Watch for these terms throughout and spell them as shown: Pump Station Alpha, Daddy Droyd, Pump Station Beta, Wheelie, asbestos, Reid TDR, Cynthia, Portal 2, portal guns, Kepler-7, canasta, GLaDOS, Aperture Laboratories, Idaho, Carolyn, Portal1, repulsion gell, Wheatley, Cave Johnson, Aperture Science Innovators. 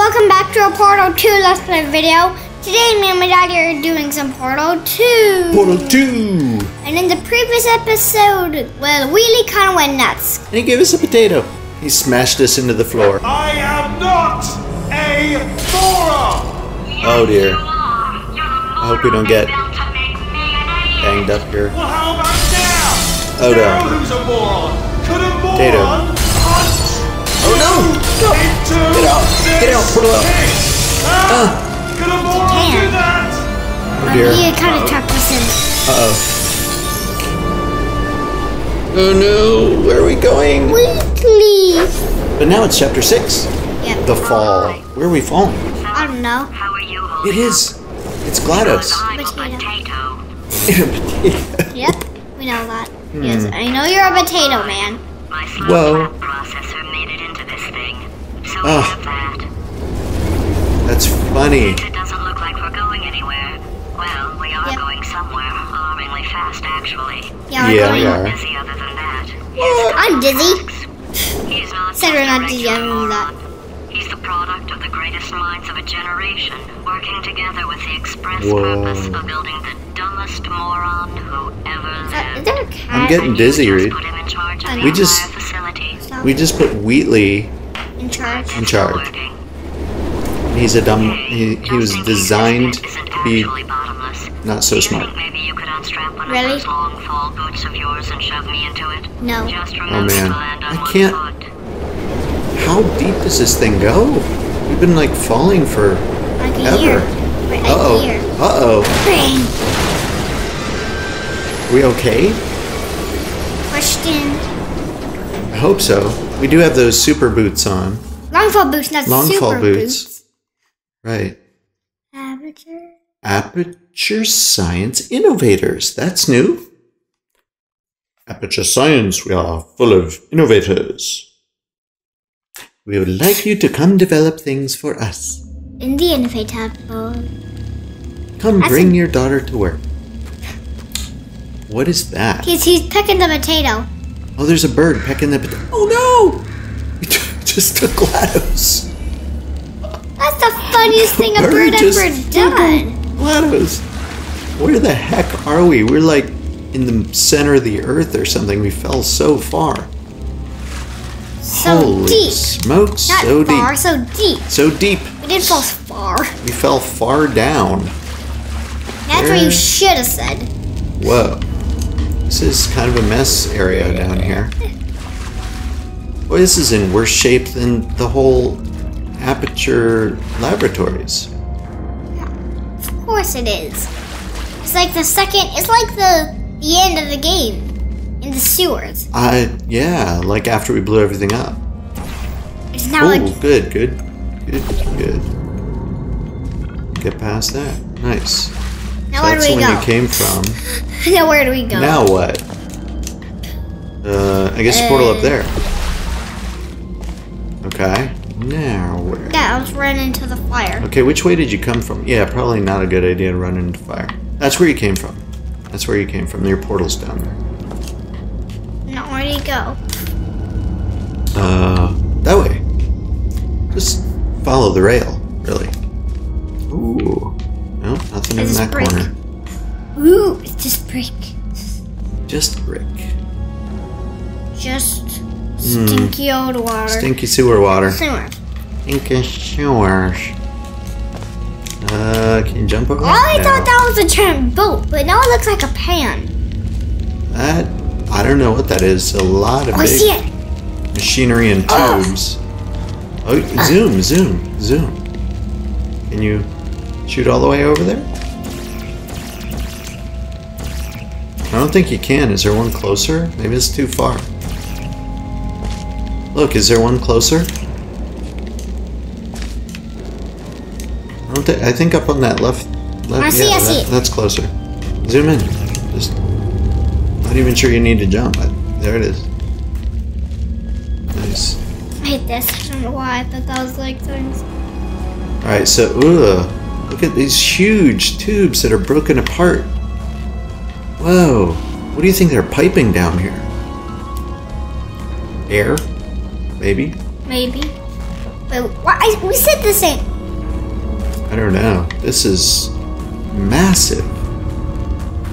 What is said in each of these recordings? Welcome back to a Portal 2 Let's Play video. Today me and my daddy are doing some Portal 2. Portal 2! And in the previous episode, well, Wheelie kind of went nuts. And he gave us a potato. He smashed us into the floor. I am not a Thora! Oh dear. I hope we don't get banged up here. Well, how about now? Oh no. Who's a moron? Could a moron potato. Hunt? Oh no! No! Get out! Get out! Portal out! Could a moron do that? Oh dear. He kind of trapped us in. Uh-oh. Oh no! Where are we going? Wheatley! But now it's chapter 6. Yep. The fall. Where are we falling? I don't know. How are you? It is. It's GLaDOS. Potato. Yep, we know that. Yes, I know you're a potato man. Whoa. Processor made it into this thing. So that's funny. It doesn't look like we're going anywhere. Well, we are going somewhere alarmingly fast, actually. Yeah, we are. Dizzy other than that. I'm dizzy. He's not. Said we're not dizzy other than that. He's the product of the greatest minds of a generation, working together with the express purpose of building the dumbest moron who ever lived. I'm getting dizzy, Reid. We just put Wheatley in charge. He's a dumb. He was designed to be not so smart. Maybe you could unstrap one of those long fall boots of yours and shove me into it. No. Oh man, I can't. How deep does this thing go? We've been like falling for ever. Are we okay? Question. I hope so. We do have those super boots on. Longfall boots, not super boots. Right. Aperture. Aperture Science Innovators. That's new. Aperture Science, we are full of innovators. We would like you to come develop things for us. In the Innovate Hub. Come bring your daughter to work. What is that? He's pecking the potato. Oh, there's a bird pecking the potato. Oh no! We just took GLaDOS. That's the funniest thing a bird ever done. GLaDOS. Where the heck are we? We're like in the center of the earth or something. We fell so far. So holy deep. Smokes, not so far, deep. So deep. So deep. We didn't fall far. We fell far down. That's where you should have said. Whoa. This is kind of a mess area down here. Boy, this is in worse shape than the whole Aperture Laboratories. Yeah, of course it is. It's like the second, it's like the end of the game. In the sewers. Yeah, like after we blew everything up. It's not like... good. Get past that. Nice. Now so where do we go? That's the one you came from. Now where do we go? Now what? I guess the portal up there. Okay. Now where? Yeah, I was running into the fire. Okay, which way did you come from? Yeah, probably not a good idea to run into fire. That's where you came from. That's where you came from. Your portal's down there. Where do you go? That way. Just follow the rail, really. Ooh. No, nothing in that corner. Ooh, it's just brick. Just brick. Just stinky old water. Stinky sewer water. Stinky sewer. Can you jump over? I thought that was a giant boat, but now it looks like a pan. That... I don't know what that is. A lot of big machinery and tubes. Oh, zoom. Can you shoot all the way over there? I don't think you can. Is there one closer? Maybe it's too far. Look, is there one closer? I don't think. I think up on that left. I see it. That's closer. Zoom in. Just. Not even sure you need to jump. There it is. Nice. I hate this. I don't know why I thought that was like things. Alright, so, look at these huge tubes that are broken apart. Whoa. What do you think they're piping down here? Air? Maybe? Maybe. Wait, why? We said this ain't. I don't know. This is massive.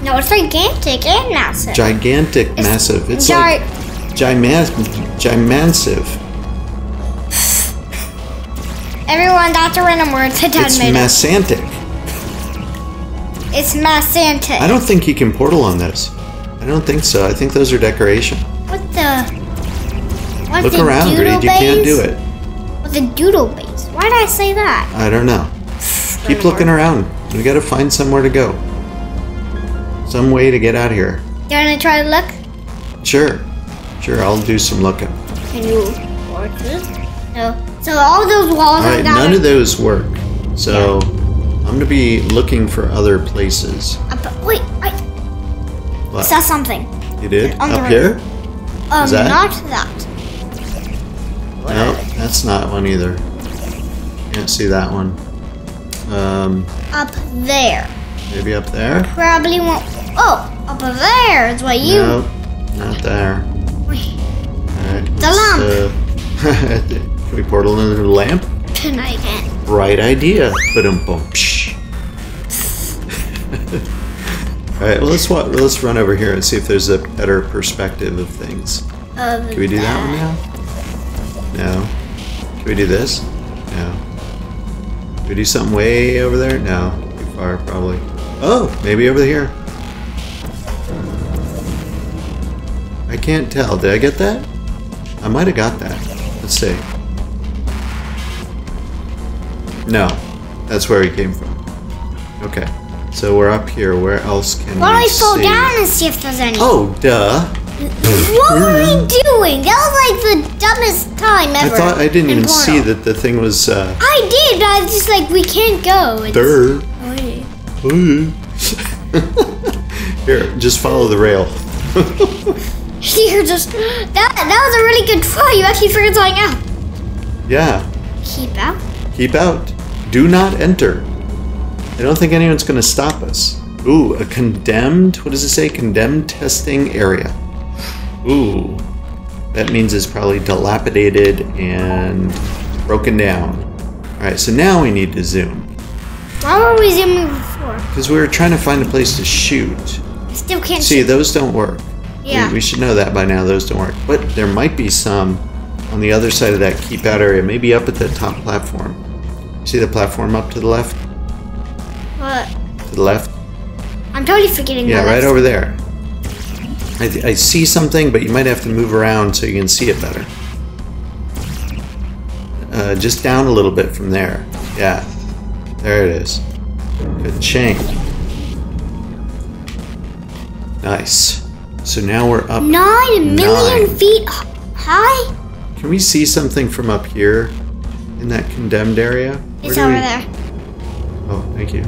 No, it's gigantic and massive. Gigantic, it's massive. It's like gimansive. Everyone, that's a random word. It's massantic. It's massantic. I don't think you can portal on this. I don't think so. I think those are decoration. What the? What, look around, Reid. You can't do it. With the doodle base. Why did I say that? I don't know. Keep looking around. We gotta find somewhere to go. Some way to get out of here. You wanna try to look? Sure. Sure, I'll do some looking. Can you work this? No. So all those walls are down. None of those work. So yeah. I'm gonna be looking for other places. Wait, I saw something. You did? Up here? Not that. No, that's not one either. Can't see that one. Up there. Maybe up there? Probably won't. Oh, up there is what you. Nope, not there. Wait. All right, the lamp. Can we portal into the lamp? Can I get? Bright idea. Ba-dum-bum. All right, well, let's run over here and see if there's a better perspective of things. Can we do that one now? No. Can we do this? No. Can we do something way over there? No. Too far, probably. Oh, maybe over here. I can't tell. Did I get that? I might have got that. Let's see. No, that's where we came from. Okay, so we're up here. Where else can we see? Why don't we fall down and see if there's any? Oh, duh. What were we doing? That was like the dumbest time ever. I thought I didn't even see that the thing was. I did, but I was just like, we can't go. Durr. Here, just follow the rail. Here, just that was a really good try. You actually figured something out. Yeah. Keep out. Keep out. Do not enter. I don't think anyone's going to stop us. Ooh, a condemned, what does it say? Condemned testing area. Ooh, that means it's probably dilapidated and broken down. All right, so now we need to zoom. Why were we zooming before? Because we were trying to find a place to shoot. Still can't see. See, those don't work. Yeah. We should know that by now, those don't work. But there might be some on the other side of that keep out area, maybe up at the top platform. See the platform up to the left? What? To the left? I'm totally forgetting. Yeah, right over there. I see something, but you might have to move around so you can see it better. Just down a little bit from there. Yeah. There it is. Good chain. Nice. So now we're up 9 million feet high? Can we see something from up here in that condemned area? It's over there. Oh, thank you.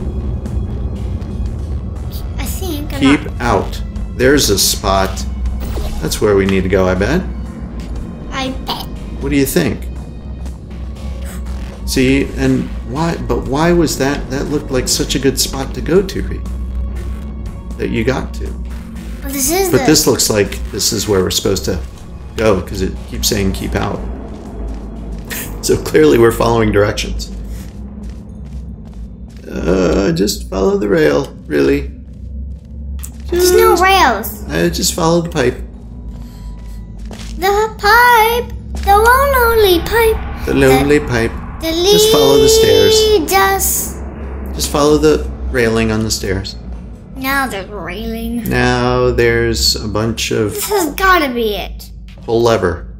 I think. Keep out. There's a spot. That's where we need to go, I bet. I bet. What do you think? See, and why? But why was that? That looked like such a good spot to go to, Reid. That you got to. But this is. But this looks like this is where we're supposed to go because it keeps saying keep out. So clearly we're following directions. Just follow the rail, really. There's no rails. Just follow the pipe. The pipe. The one lonely pipe. The lonely pipe. Just follow the stairs. Just follow the railing on the stairs. Now there's railing. Now there's a bunch of... This has gotta be it. Pull lever.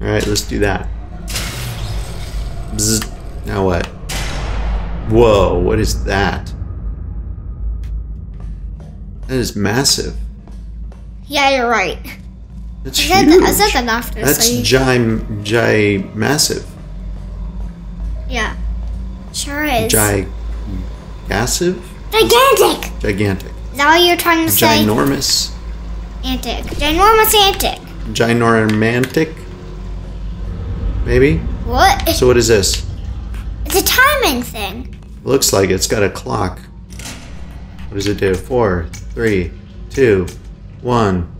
Alright, let's do that. Bzz. Now what? Whoa, what is that? That is massive. Yeah, you're right. That's huge. That's massive. Yeah. Sure is. Gigassive? Gigantic! Gigantic. Is that what you're trying to say? Ginormous. Antic. Ginormous antic. Ginormantic? Maybe? What? So what is this? It's a timing thing. Looks like it's got a clock. What does it do? 4, 3, 2, 1.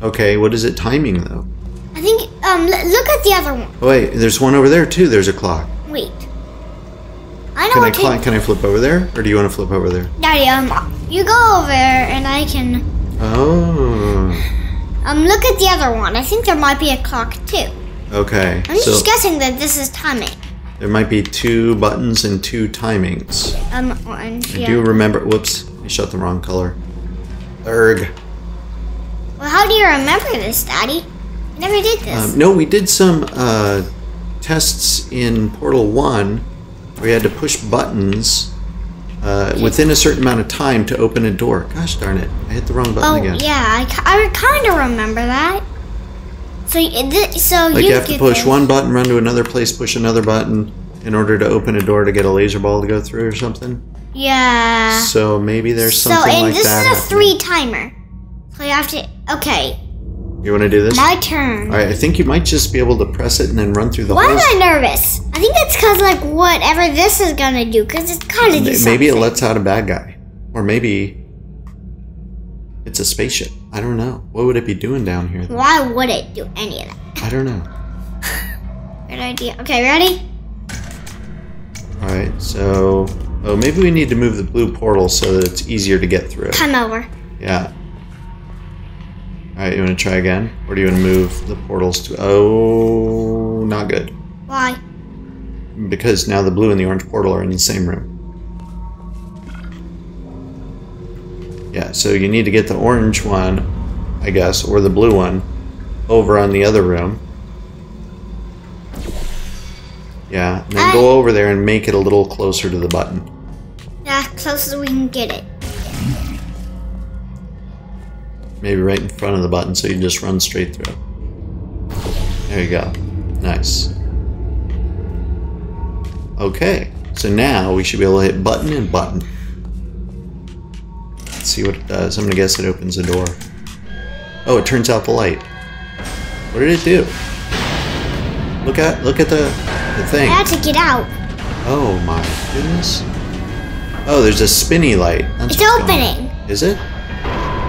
Okay, what is it timing though? I think Look at the other one. Wait, there's one over there too. There's a clock. Wait. I know what time. Can I flip over there, or do you want to flip over there? Daddy, you go over there, and I can. Oh. Look at the other one. I think there might be a clock too. Okay. I'm just guessing that this is timing. There might be two buttons and two timings. Orange. Yeah. I do remember. Whoops! I shot the wrong color. Erg. Well, how do you remember this, Daddy? I never did this. No, we did some tests in Portal 1. We had to push buttons within a certain amount of time to open a door. Gosh darn it. I hit the wrong button again. Oh, yeah. I kind of remember that. So like you have to push one button, run to another place, push another button in order to open a door to get a laser ball to go through or something. Yeah. So maybe there's something like that. So, and this is a three-timer. So you have to... Okay. You want to do this? My turn. All right, I think you might just be able to press it and then run through the holes. Why am I nervous? I think that's because, like, whatever this is going to do, because it's got to do something. Maybe it lets out a bad guy. Or maybe it's a spaceship. I don't know. What would it be doing down here, though? Why would it do any of that? I don't know. Good idea. Okay, ready? All right, so... Oh, maybe we need to move the blue portal so that it's easier to get through. Come over. Yeah. Alright, you want to try again? Or do you want to move the portals to... Oh, not good. Why? Because now the blue and the orange portal are in the same room. Yeah, so you need to get the orange one, I guess, or the blue one, over on the other room. Yeah, and then go over there and make it a little closer to the button. As close as we can get it. Maybe right in front of the button so you can just run straight through. There you go. Nice. Okay, so now we should be able to hit button and button. Let's see what it does. I'm gonna guess it opens the door. Oh, it turns out the light. What did it do? Look at the thing. I had to get out. Oh my goodness. Oh, there's a spinny light. That's it's opening. Is it?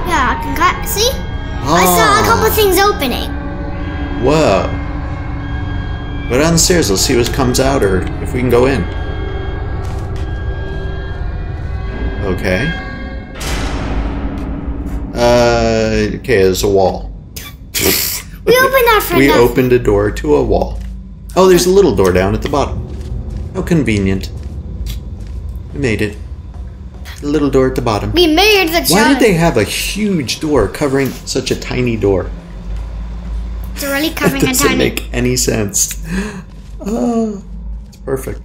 Yeah, I can see? Oh. I saw a couple of things opening. Whoa. Go down the stairs, let's see what comes out or if we can go in. Okay. Okay, there's a wall. We opened that for We opened a door to a wall. Oh, there's a little door down at the bottom. How convenient. We made it. The little door at the bottom. We made the challenge. Why did they have a huge door covering such a tiny door? It's really covering a tiny. That doesn't make any sense. Oh, it's perfect.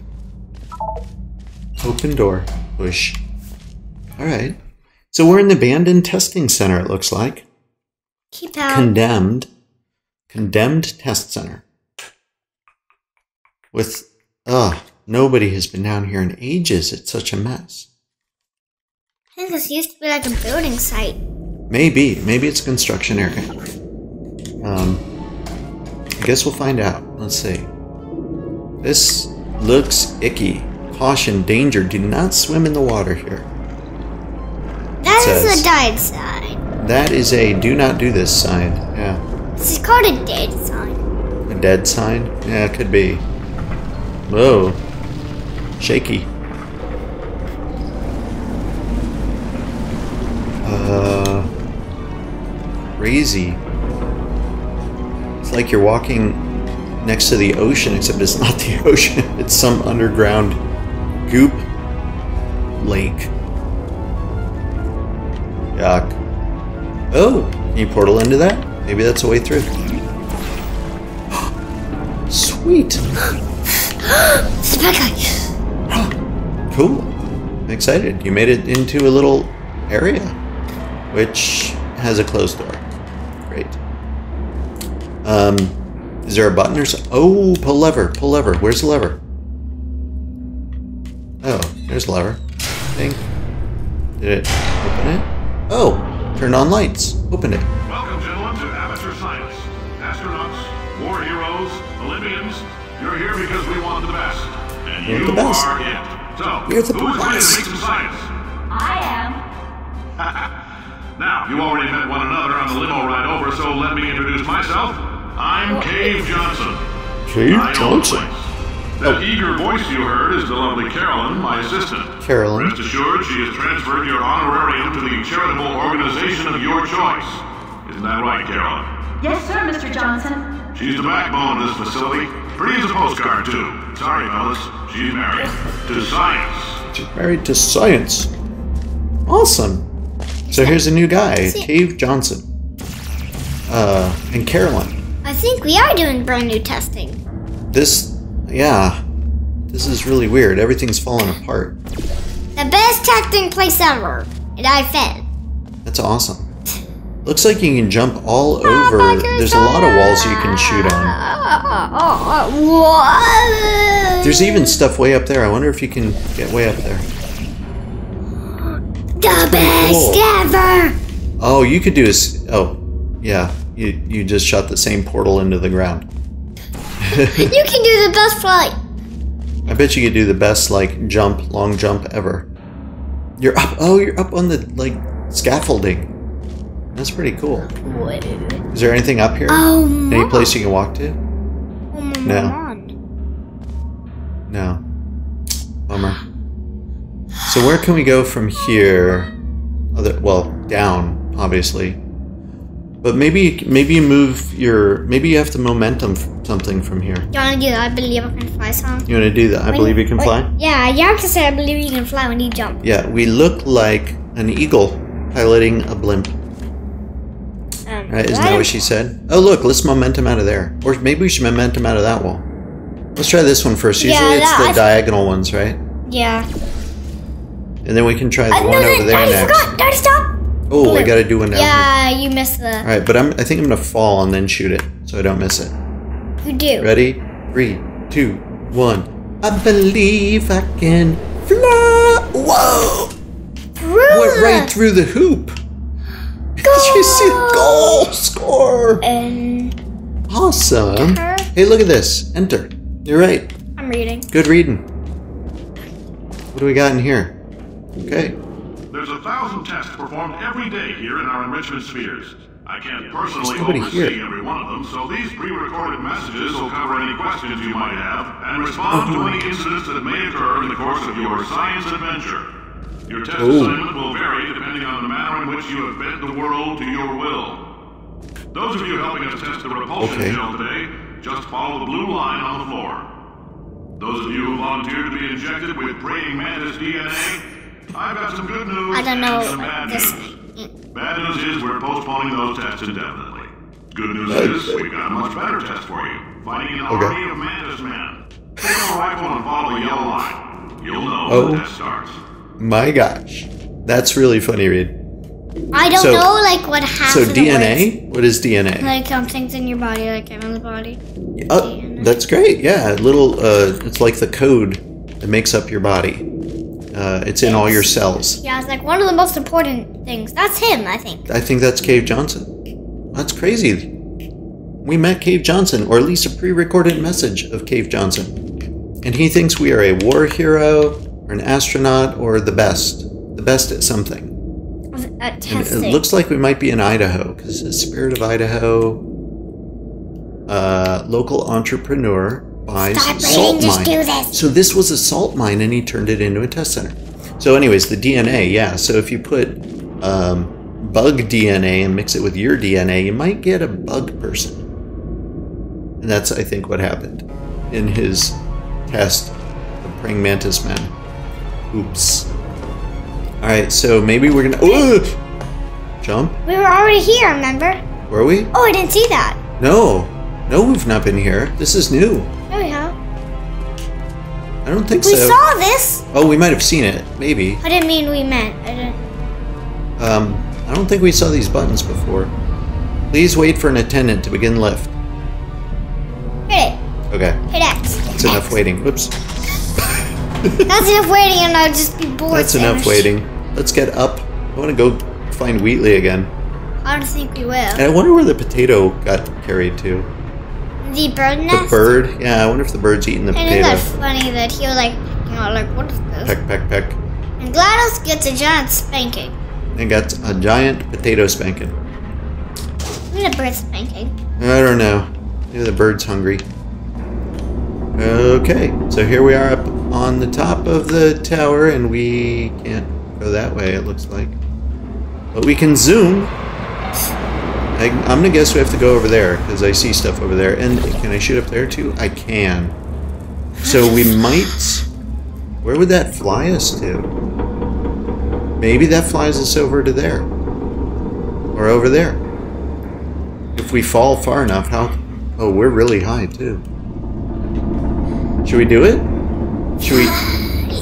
Open door. Push. All right. So we're in the abandoned testing center. It looks like. Keep out. Condemned test center. With nobody has been down here in ages. It's such a mess. I think this used to be like a building site. Maybe it's a construction area. I guess we'll find out. Let's see. This looks icky. Caution, danger. Do not swim in the water here. That is a died sign. That is a do not do this sign. Yeah. This is called a dead sign. A dead sign? Yeah, it could be. Whoa. Shaky. Crazy. It's like you're walking next to the ocean, except it's not the ocean. It's some underground goop lake. Yuck. Oh, can you portal into that? Maybe that's a way through. Sweet. Cool. I'm excited. You made it into a little area, which has a closed door. Great. Is there a button or something? Oh, pull lever, pull lever. Where's the lever? Oh, there's the lever. I think. Did it open it? Oh, turn on lights. Open it. Welcome, gentlemen, to Amateur Science. Astronauts, war heroes, Olympians, you're here because we want the best. And you're the best. Are it. So, you're the who's ready to make some science? I am. Now, you already met one another on the limo ride over, so let me introduce myself. I'm Cave Johnson. Cave Johnson? That eager voice you heard is the lovely Carolyn, my assistant. Carolyn. Rest assured, she has transferred your honorarium to the charitable organization of your choice. Isn't that right, Carolyn? Yes, sir, Mr. Johnson. She's the backbone of this facility. Pretty as a postcard, too. Sorry, fellas. She's married to science. She's married to science. Awesome. So here's a new guy, Cave Johnson. And Carolyn. I think we are doing brand new testing. This, yeah. This is really weird. Everything's falling apart. The best testing place ever. And I fed. That's awesome. Looks like you can jump all over. There's a lot of walls you can shoot on. There's even stuff way up there. I wonder if you can get way up there. The best ever! Oh, you could do is yeah. You just shot the same portal into the ground. You can do the best flight. I bet you could do the best like jump, long jump ever. You're up. Oh, you're up on the like scaffolding. That's pretty cool. What? Is there anything up here? Oh, Mom. Any place you can walk to? Oh, my God. No. Bummer. So where can we go from here? Well, down, obviously. But maybe you move your... Maybe you have to momentum something from here. You want to do that? I believe I can fly song. You want to do that? I believe you can fly? Yeah, you have to say I believe you can fly when you jump. Yeah, we look like an eagle piloting a blimp. Right, isn't that what she said? Oh, look, let's momentum out of there. Or maybe we should momentum out of that wall. Let's try this one first. Usually it's the diagonal ones, right? Yeah. And then we can try the one over there next. Daddy, stop! Oh, I gotta do one down here. Yeah, you missed the... Alright, but I think I'm gonna fall and then shoot it, so I don't miss it. You do. Ready? 3, 2, 1. I believe I can fly! Whoa! Went right through the hoop! Did you see the goal score? Awesome. Hey, look at this. Enter. You're right. I'm reading. Good reading. What do we got in here? Okay. There's 1,000 tests performed every day here in our enrichment spheres. I can't personally oversee every one of them, so these pre-recorded messages will cover any questions you might have and respond to any incidents that may occur in the course of your science adventure. Your test assignment will vary depending on the manner in which you have bent the world to your will. Those of you helping us test the repulsion shell today, just follow the blue line on the floor. Those of you who volunteered to be injected with praying mantis DNA, I've got some good news and some bad news. Bad news is we're postponing those tests indefinitely. Good news is we've got a much better test for you, fighting an army of mantis men. Take a rifle and follow the yellow line. You'll know when the test starts. My gosh, that's really funny, Reid. I don't know, like, what happened. So DNA? What is DNA? Like things in your body, like in the body. Oh, that's great. Yeah, it's like the code that makes up your body. It's in all your cells. Yeah, it's like one of the most important things. That's him, I think. I think that's Cave Johnson. That's crazy. We met Cave Johnson, or at least a pre-recorded message of Cave Johnson, and he thinks we are a war hero. Or an astronaut, or the best at something. At testing. It looks like we might be in Idaho, because the Spirit of Idaho, local entrepreneur buys salt mine. So this was a salt mine, and he turned it into a test center. So, anyways, the DNA, yeah. So if you put bug DNA and mix it with your DNA, you might get a bug person. And that's, I think, what happened in his test of praying mantis men. Oops. Alright, so maybe we're gonna... jump? We were already here, remember? Were we? Oh, I didn't see that. No. No, we've not been here. This is new. Oh, yeah. I don't think so. We saw this! Oh, we might have seen it. Maybe. I didn't mean we meant. I didn't... I don't think we saw these buttons before. Please wait for an attendant to begin lift. Hit it. Okay. Hit X. That's enough waiting. Whoops. That's enough waiting, and I'll just be bored. That's enough waiting. Let's get up. I want to go find Wheatley again. I don't think we will. And I wonder where the potato got carried to. The bird nest? The bird? Yeah, I wonder if the bird's eating the potato. Isn't that funny that he was like, you know, like, what is this? Peck, peck, peck. And GLaDOS gets a giant spanking. And got a giant potato spanking. What is a bird spanking? I don't know. Maybe the bird's hungry. Okay, so here we are up on the top of the tower, and we can't go that way, it looks like. But we can zoom. I'm gonna guess we have to go over there, because I see stuff over there. And can I shoot up there too? I can. So we might... Where would that fly us to? Maybe that flies us over to there. Or over there. If we fall far enough, how... Oh, we're really high too. Should we do it? Should we...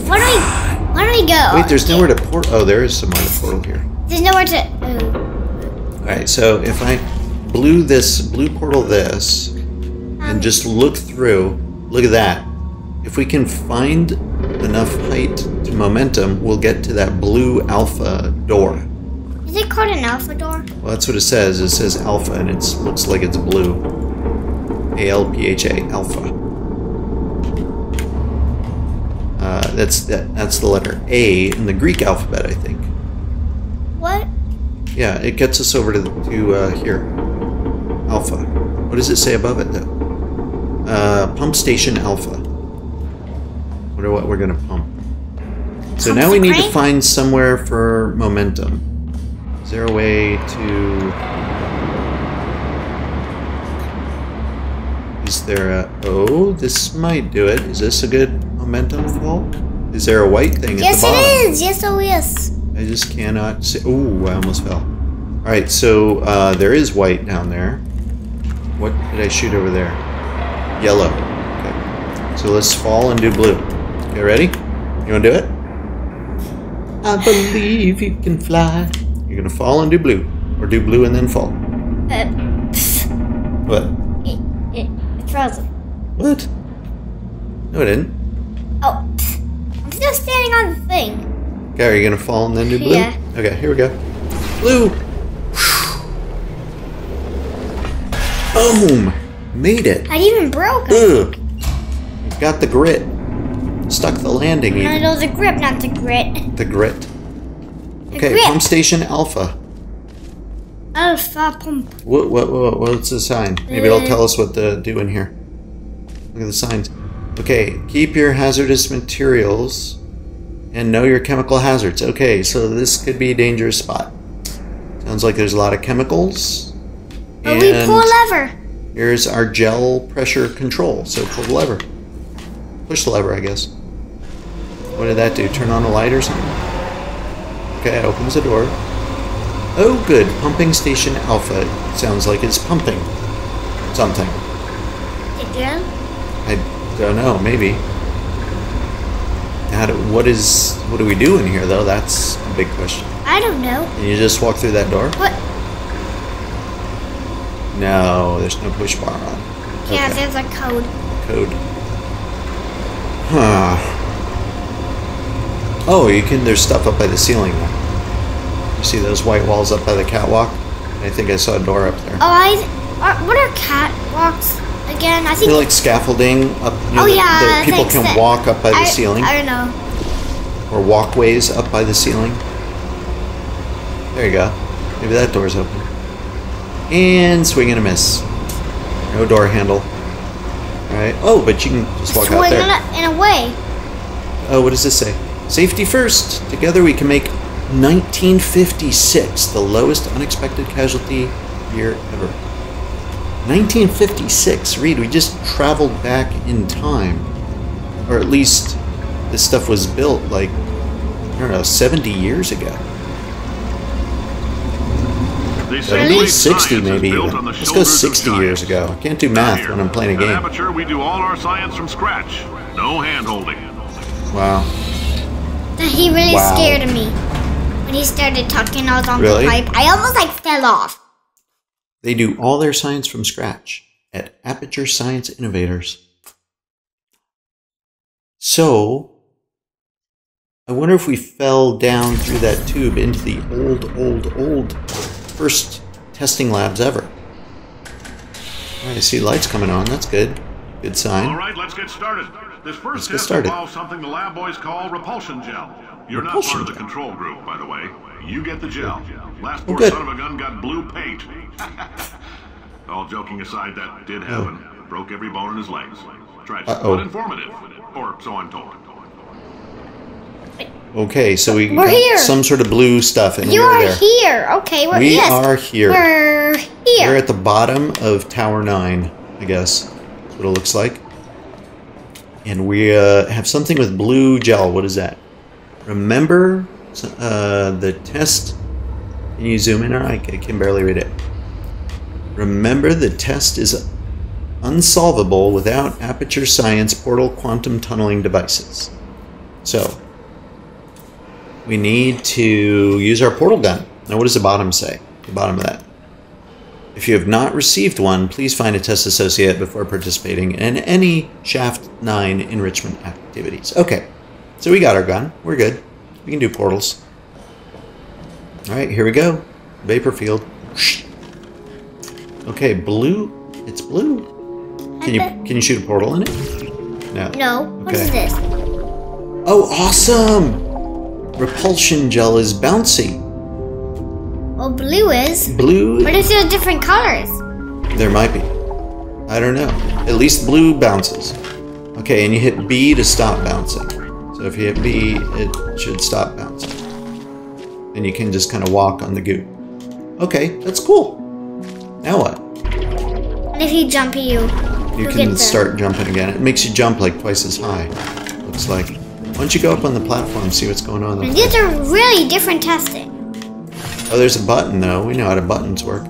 Where do we go? Wait, there's nowhere to port... Oh, there is somewhere to portal here. There's nowhere to... Oh. Alright, so if I blew this... Blue portal this... And just look through... Look at that. If we can find enough height to momentum, we'll get to that blue alpha door. Is it called an alpha door? Well, that's what it says. It says alpha, and it looks like it's blue. A-L-P-H-A, alpha. That's the letter A in the Greek alphabet, I think. What? Yeah, it gets us over to here. Alpha. What does it say above it, though? Pump Station Alpha. Wonder what we're gonna pump. So now we need to find somewhere for momentum. Is there a way to... Is there a... Oh, this might do it. Is this a good momentum fall? Is there a white thing at the bottom? Yes, it is! Yes, oh yes! I just cannot see... Ooh, I almost fell. Alright, so there is white down there. What did I shoot over there? Yellow. Okay. So let's fall and do blue. Okay, ready? You wanna do it? I believe you can fly. You're gonna fall and do blue. Or do blue and then fall. What? It's frozen. What? No, it didn't. Oh, I'm still standing on the thing. Okay, are you gonna fall and then do blue? Yeah. Okay, here we go. Blue! Boom! Made it. I even broke it. Got the grit. Stuck the landing. No, no, the grip, not the grit. The grit. Okay, Pump Station Alpha. Alpha pump. What's the sign? Maybe it'll tell us what to do in here. Look at the signs. Okay, keep your hazardous materials and know your chemical hazards. Okay, so this could be a dangerous spot. Sounds like there's a lot of chemicals. But we pull a lever. Here's our gel pressure control. So pull the lever. Push the lever, I guess. What did that do? Turn on a light or something? Okay, it opens the door. Oh, good. Pumping Station Alpha. It sounds like it's pumping something. Again? I don't know. Maybe. What do we do in here, though? That's a big question. I don't know. Can you just walk through that door? What? No, there's no push bar on. Yeah, okay. There's a code. Code. Huh. Oh, you can. There's stuff up by the ceiling. You see those white walls up by the catwalk? I think I saw a door up there. Oh, what are catwalks again? I think they're like scaffolding up. You know, people can walk up by the ceiling. I don't know. Or walkways up by the ceiling. There you go. Maybe that door's open. And swing and a miss. No door handle. Alright. Oh, but you can just walk out there. Swing and away. Oh, what does this say? Safety first. Together we can make 1956 the lowest unexpected casualty year ever. 1956. Reid, we just traveled back in time. Or at least this stuff was built like, I don't know, 70 years ago. At least 60 maybe. Let's go 60 years ago. I can't do math when I'm playing a game. Aperture, we do all our science from scratch. No hand-holding. Wow. He really scared me. When he started talking, I was on the pipe. I almost like fell off. They do all their science from scratch at Aperture Science Innovators. So... I wonder if we fell down through that tube into the old first testing labs ever. All right, I see lights coming on. That's good. Good sign. All right, let's get started. This first test involves something the lab boys call repulsion gel. You're repulsion not part of the control group, by the way. You get the gel. Last poor son of a gun got blue paint. All joking aside, that did happen. Oh. Broke every bone in his legs. Tragic, but informative, or so I'm told. Okay, so we got some sort of blue stuff, and we're here. Okay, we are here. We're here. We're at the bottom of Tower 9, I guess. That's what it looks like. And we have something with blue gel. What is that? Remember the test? Can you zoom in? Or I can barely read it. Remember the test is unsolvable without Aperture Science portal quantum tunneling devices. So we need to use our portal gun. Now what does the bottom say? The bottom of that. If you have not received one, please find a test associate before participating in any Shaft 9 enrichment activities. Okay, so we got our gun. We're good. We can do portals. Alright, here we go. Vapor field. Okay, blue. It's blue. Can you shoot a portal in it? No. No. Okay. What is this? Oh, awesome! Repulsion gel is bouncy. Well, blue is. Blue. What if there's different colors? There might be. I don't know. At least blue bounces. Okay, and you hit B to stop bouncing. So if you hit B, it should stop bouncing. And you can just kind of walk on the goop. Okay, that's cool. Now what? And if you jump at you, you can start jumping again. It makes you jump like twice as high. Looks like. Why don't you go up on the platform and see what's going on there? These are really different testing. Oh, there's a button, though. We know how the buttons work.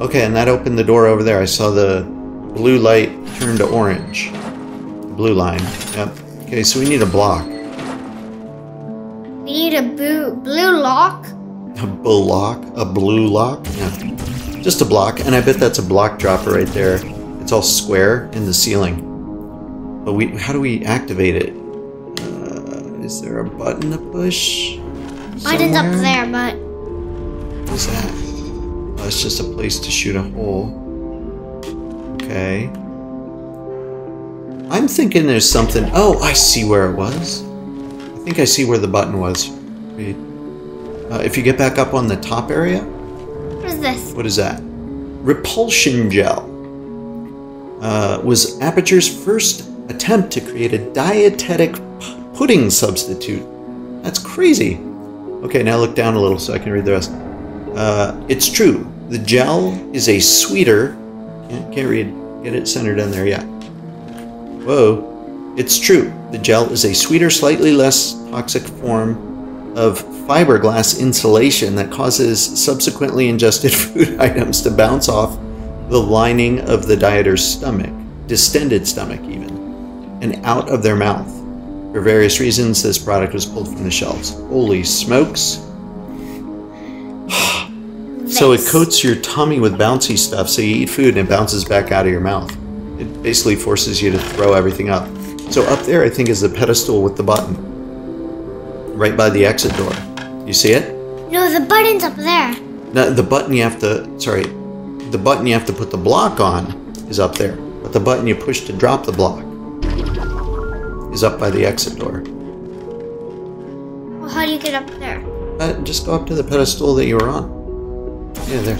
Okay, and that opened the door over there. I saw the blue light turn to orange. The blue line. Yep. Okay, so we need a block. We need a blue lock? A block? A blue lock? Yeah. Just a block, and I bet that's a block dropper right there. It's all square in the ceiling. But how do we activate it? Is there a button to push? Button's up there, but... What is that? Oh, it's just a place to shoot a hole. Okay. I'm thinking there's something... Oh, I see where it was. I think I see where the button was. If you get back up on the top area... What is this? What is that? Repulsion gel. Was Aperture's first attempt to create a dietetic... pudding substitute. That's crazy. Okay, now look down a little so I can read the rest. It's true. The gel is a sweeter... Can't read. Get it centered in there, yeah. Whoa. It's true. The gel is a sweeter, slightly less toxic form of fiberglass insulation that causes subsequently ingested food items to bounce off the lining of the dieter's stomach, distended stomach even, and out of their mouth. For various reasons, this product was pulled from the shelves. Holy smokes. So it coats your tummy with bouncy stuff, so you eat food and it bounces back out of your mouth. It basically forces you to throw everything up. So up there, I think, is the pedestal with the button. Right by the exit door. You see it? No, the button's up there. No, the button you have to... Sorry. The button you have to put the block on is up there. But the button you push to drop the block is up by the exit door. Well, how do you get up there? Just go up to the pedestal that you were on. Yeah, there.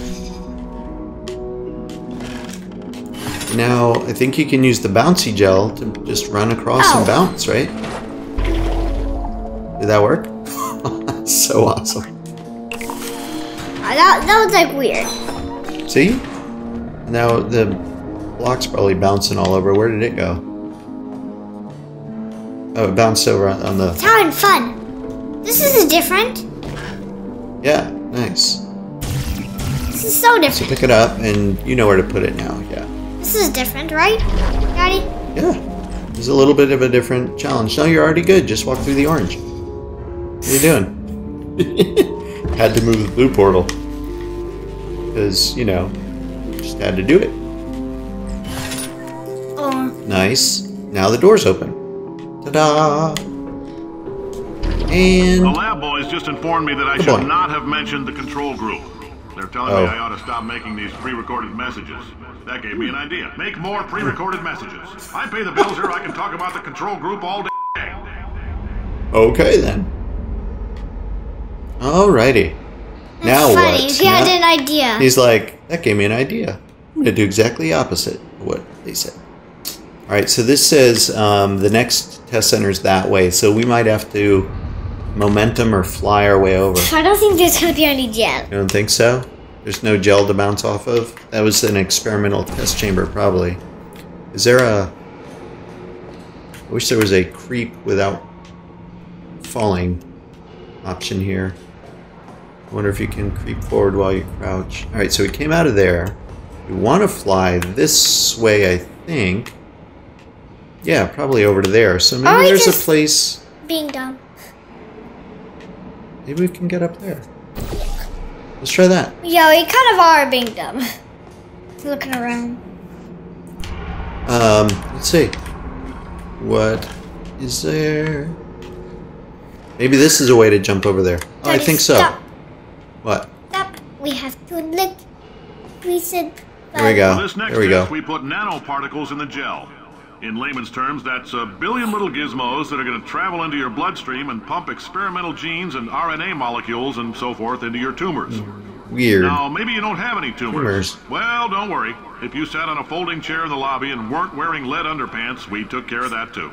Now, I think you can use the bouncy gel to just run across and bounce, right? Did that work? So awesome. That was, like, weird. See? Now, the block's probably bouncing all over. Where did it go? Oh, it bounced over on the... It's having fun. This is different. Yeah, nice. This is so different. So pick it up, and you know where to put it now, yeah. This is different, right, Daddy? Yeah. It's a little bit of a different challenge. No, you're already good. Just walk through the orange. What are you doing? Had to move the blue portal. Because, you know, just had to do it. Oh. Nice. Now the door's open. Ta-da! And... The lab boys just informed me that I should not have mentioned the control group. They're telling me I ought to stop making these pre-recorded messages. That gave me an idea. Make more pre-recorded messages. I pay the bills here, I can talk about the control group all day. Okay, then. Alrighty. Now what? He had an idea. He's like, that gave me an idea. I'm going to do exactly opposite what they said. All right, so this says the next test center is that way, so we might have to momentum or fly our way over. I don't think there's going to be any gel. You don't think so? There's no gel to bounce off of? That was an experimental test chamber, probably. Is there a... I wish there was a creep without falling option here. I wonder if you can creep forward while you crouch. All right, so we came out of there. We want to fly this way, I think. Yeah, probably over to there. So maybe there's a place... being dumb. Maybe we can get up there. Let's try that. Yeah, we kind of are being dumb. Looking around. Let's see. What is there? Maybe this is a way to jump over there. Oh, I think so. Stop. What? Stop. We have to look. We should... There we go. There we go. We put nanoparticles in the gel. In layman's terms, that's a billion little gizmos that are going to travel into your bloodstream and pump experimental genes and RNA molecules and so forth into your tumors. Weird. Now, maybe you don't have any tumors. Well, don't worry. If you sat on a folding chair in the lobby and weren't wearing lead underpants, we took care of that, too.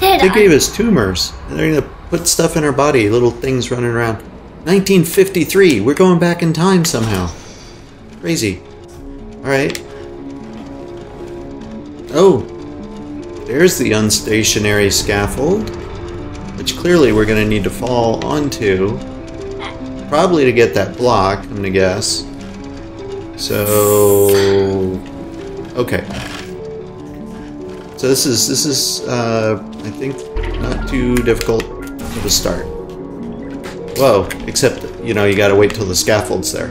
They gave us tumors. They're going to put stuff in our body, little things running around. 1953. We're going back in time somehow. Crazy. All right. Oh, there's the unstationary scaffold, which clearly we're going to need to fall onto, probably to get that block, I'm going to guess. So, okay. So this is I think, not too difficult for the start. Whoa, except, you know, you got to wait till the scaffold's there.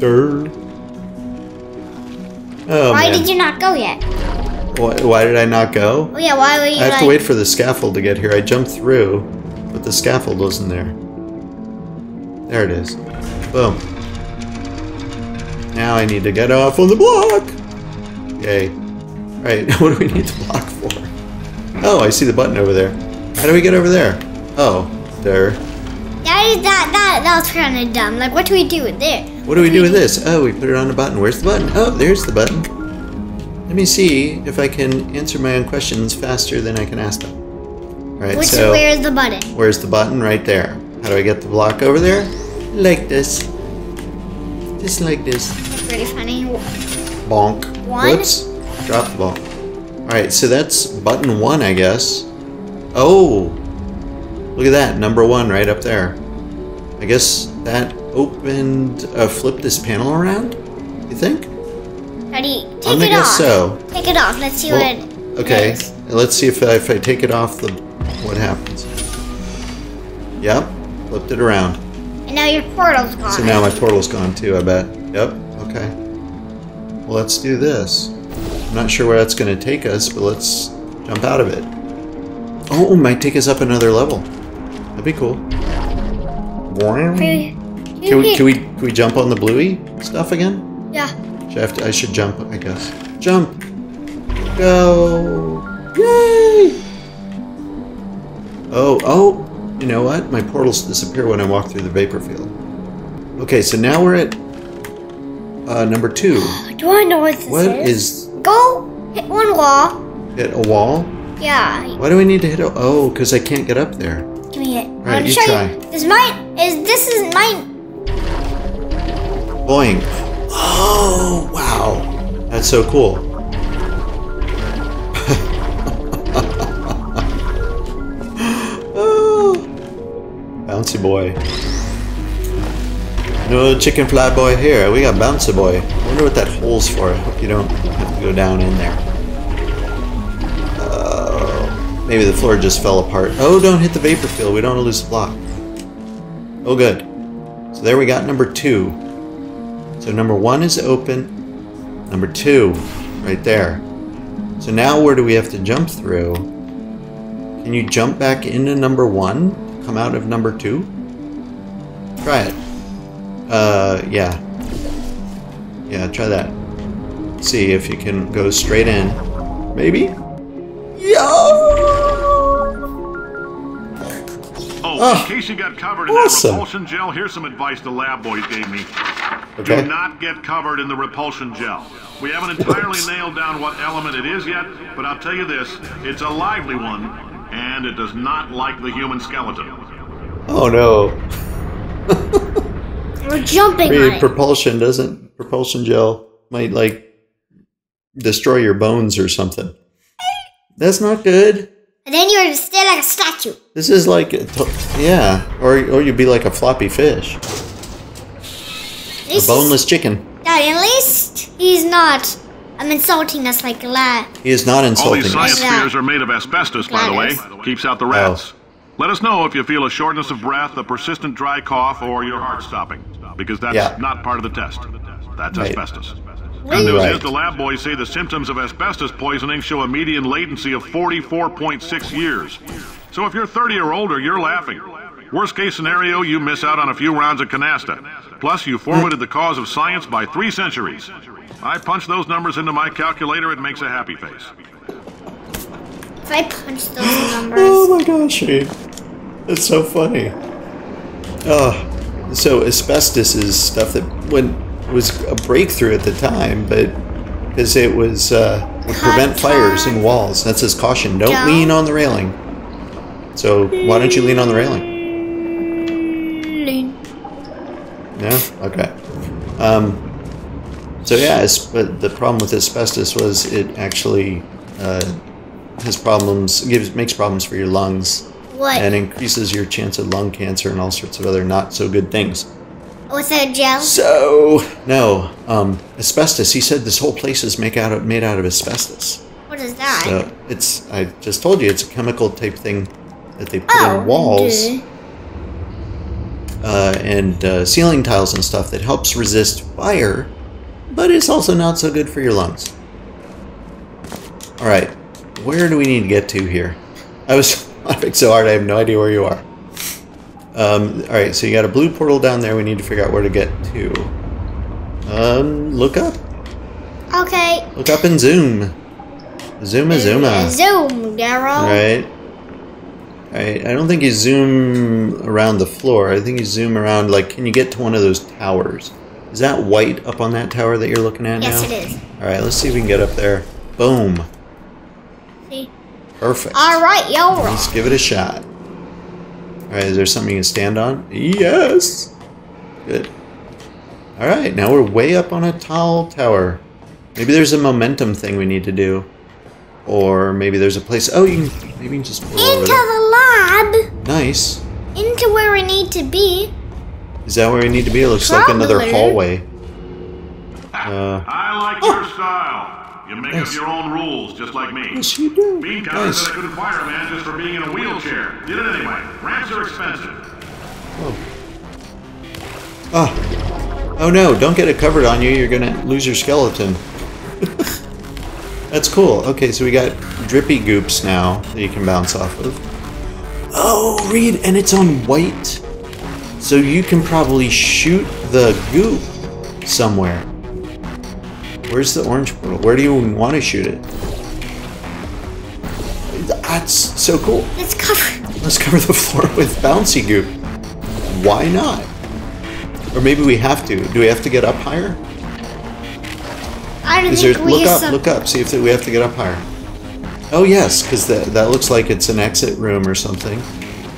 Durr. Oh, why did you not go yet? Why did I not go? Oh, yeah, why were you? I have to wait for the scaffold to get here. I jumped through, but the scaffold wasn't there. There it is. Boom. Now I need to get off on the block. Yay. Alright, what do we need the block for? Oh, I see the button over there. How do we get over there? Oh, there. That was kind of dumb. Like, what do we do with this? What do we do with this? Oh, we put it on the button. Where's the button? Oh, there's the button. Let me see if I can answer my own questions faster than I can ask them. All right, so where's the button? Where's the button? Right there. How do I get the block over there? Like this. Just like this. That's pretty funny. Bonk. One? Whoops. Drop the ball. All right, so that's button one, I guess. Oh, look at that. Number one right up there. I guess that opened, flipped this panel around, you think? Ready? Take it off. So. Take it off. Let's see what. Okay. Is. Let's see if I take it off, what happens? Yep. Flipped it around. And now your portal's gone. So now my portal's gone too. I bet. Yep. Okay. Well, let's do this. I'm not sure where that's going to take us, but let's jump out of it. Oh, it might take us up another level. That'd be cool. Can we jump on the bluey stuff again? Yeah. I should jump, I guess. Jump! Go! Yay! Oh, you know what? My portals disappear when I walk through the vapor field. Okay, so now we're at number two. Do I know what this is? What is... Go! Hit one wall. Hit a wall? Yeah. Why do we need to hit a... Oh, because I can't get up there. Give me it. Alright, you try. This is mine. Boing. Oh, wow. That's so cool. Oh. Bouncy boy. No chicken fly boy here. We got bouncy boy. I wonder what that hole's for. I hope you don't have to go down in there. Maybe the floor just fell apart. Oh, don't hit the vapor field. We don't want to lose the block. Oh, good. So there we got number two. So number one is open. Number two, right there. So now where do we have to jump through? Can you jump back into number one? Come out of number two? Try it. Yeah. Yeah, try that. See if you can go straight in. Maybe? Yo! Oh, in case you got covered in that repulsion gel, here's some advice the lab boys gave me. Okay. Do not get covered in the repulsion gel. We haven't entirely nailed down what element it is yet, but I'll tell you this, it's a lively one, and it does not like the human skeleton. Oh no. We're jumping on it. Propulsion doesn't. Propulsion gel might, like, destroy your bones or something. That's not good. And then you're still like a statue. This is like, yeah, or you'd be like a floppy fish. A boneless chicken. Daddy, at least he's not insulting us like that. He is not insulting us. All these science spheres are made of asbestos, by the way. Keeps out the rats. Oh. Let us know if you feel a shortness of breath, a persistent dry cough, or your heart stopping, because that's not part of the test. That's asbestos. Good news is the lab boys say the symptoms of asbestos poisoning show a median latency of 44.6 years. So if you're 30 or older, you're laughing. Worst case scenario, you miss out on a few rounds of canasta. Plus, you forwarded the cause of science by 3 centuries. I punch those numbers into my calculator, it makes a happy face. If I punch those numbers. Oh my gosh, that's so funny. So asbestos is stuff that was a breakthrough at the time, but because it was would prevent fires in walls. That says caution. Don't lean on the railing. So why don't you lean on the railing? Lean. No? Okay. So yeah, but the problem with asbestos was it actually has problems, makes problems for your lungs. What? And increases your chance of lung cancer and all sorts of other not so good things. Was that a gel? So, no. Asbestos. He said this whole place is made out of asbestos. What is that? So it's, I just told you, it's a chemical type thing that they put on walls and ceiling tiles and stuff that helps resist fire, but it's also not so good for your lungs. All right. Where do we need to get to here? I was laughing so hard I have no idea where you are. Alright, so you got a blue portal down there. We need to figure out where to get to. Look up. Okay. Look up and zoom. Zoom-a-zooma. Zoom, Daryl. Alright. Alright, I don't think you zoom around the floor. I think you zoom around, like, can you get to one of those towers? Is that white up on that tower that you're looking at now? Yes, it is. Alright, let's see if we can get up there. Boom. Perfect. Alright, y'all. Let's give it a shot. Alright, is there something you can stand on? Yes! Good. Alright, now we're way up on a tall tower. Maybe there's a momentum thing we need to do. Or maybe there's a place... Oh, maybe you can just pull over there. Into the lab! Nice. Into where we need to be. Is that where we need to be? It looks like another hallway. I like your style. You make up your own rules, just like me. Yes, you do. Bean Counter said I couldn't fire a man just for being in a wheelchair. Did it anyway. Ramps are expensive. Oh. Oh. Oh no, don't get it covered on you. You're gonna lose your skeleton. That's cool. Okay, so we got drippy goops now that you can bounce off of. Oh, Reid, and it's on white. So you can probably shoot the goop somewhere. Where's the orange portal? Where do you want to shoot it? That's so cool. Let's cover. Let's cover the floor with bouncy goop. Why not? Or maybe we have to. Do we have to get up higher? I don't think we have to. Look up. See if we have to get up higher. Oh yes, because that looks like it's an exit room or something.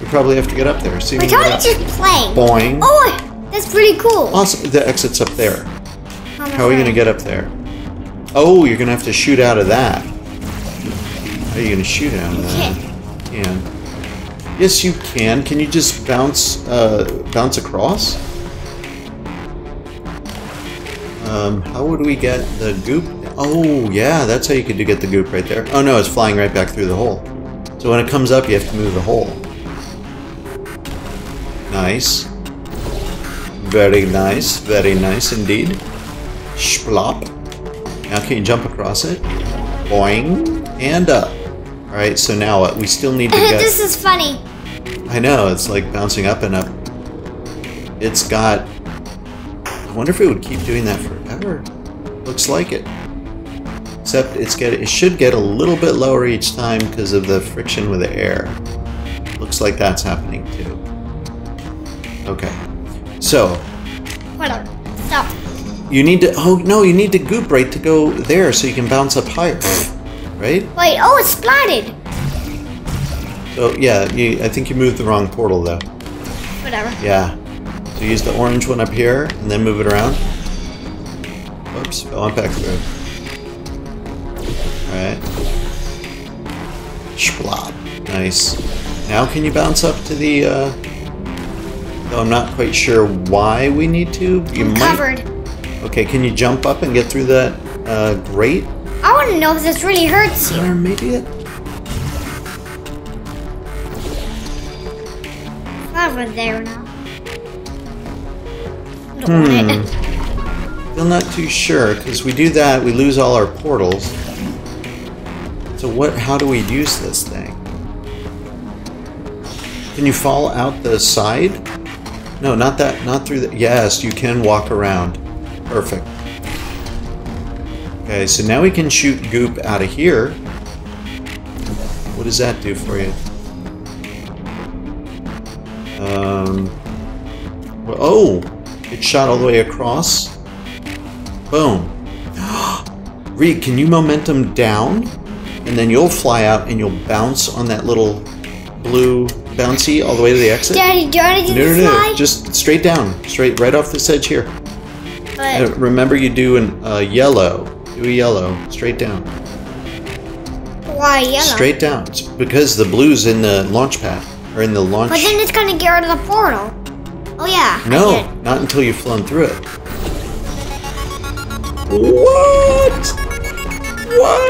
We probably have to get up there. See. We're trying to just play. Boing. Oh, that's pretty cool. Awesome. The exit's up there. How are we gonna get up there? Oh, you're gonna have to shoot out of that. How are you gonna shoot out of that? You can. Yes, you can. Can you just bounce across? How would we get the goop? Oh, yeah, that's how you could get the goop right there. Oh no, it's flying right back through the hole. So when it comes up, you have to move the hole. Nice. Very nice indeed. Splop. Now can you jump across it? Boing. And up. Alright, so now what? We still need to get... This is funny. I know, it's like bouncing up and up. It's got... I wonder if it would keep doing that forever. Looks like it. Except it should get a little bit lower each time because of the friction with the air. Looks like that's happening too. Okay. So... Hold on. Stop. You need to, oh no, you need the goop right to go there so you can bounce up higher, right? Wait, oh, it's splatted. Oh, yeah, I think you moved the wrong portal though. Whatever. Yeah. So use the orange one up here and then move it around. Oops, fell on back through. Alright. Shplop. Nice. Now can you bounce up to the, though I'm not quite sure why we need to. You I'm might... covered. Okay, can you jump up and get through that grate? I want to know if this really hurts you. Or maybe it... Over there now. I don't want it. Still not too sure, because we do that, we lose all our portals. So what? How do we use this thing? Can you fall out the side? No, not that. Not through the. Yes, you can walk around. Perfect. Okay, so now we can shoot goop out of here. What does that do for you? Well, oh, it shot all the way across. Boom. Reid, can you momentum down? And then you'll fly out and you'll bounce on that little blue bouncy all the way to the exit. Daddy, do I need to fly? No, just straight down. Straight right off this edge here. But remember, you do a yellow. Do a yellow. Straight down. Why yellow? Straight down. It's because the blue's in the launch pad. Or in the launch... But then it's gonna get rid of the portal. Oh yeah, no, not until you've flown through it. What? What?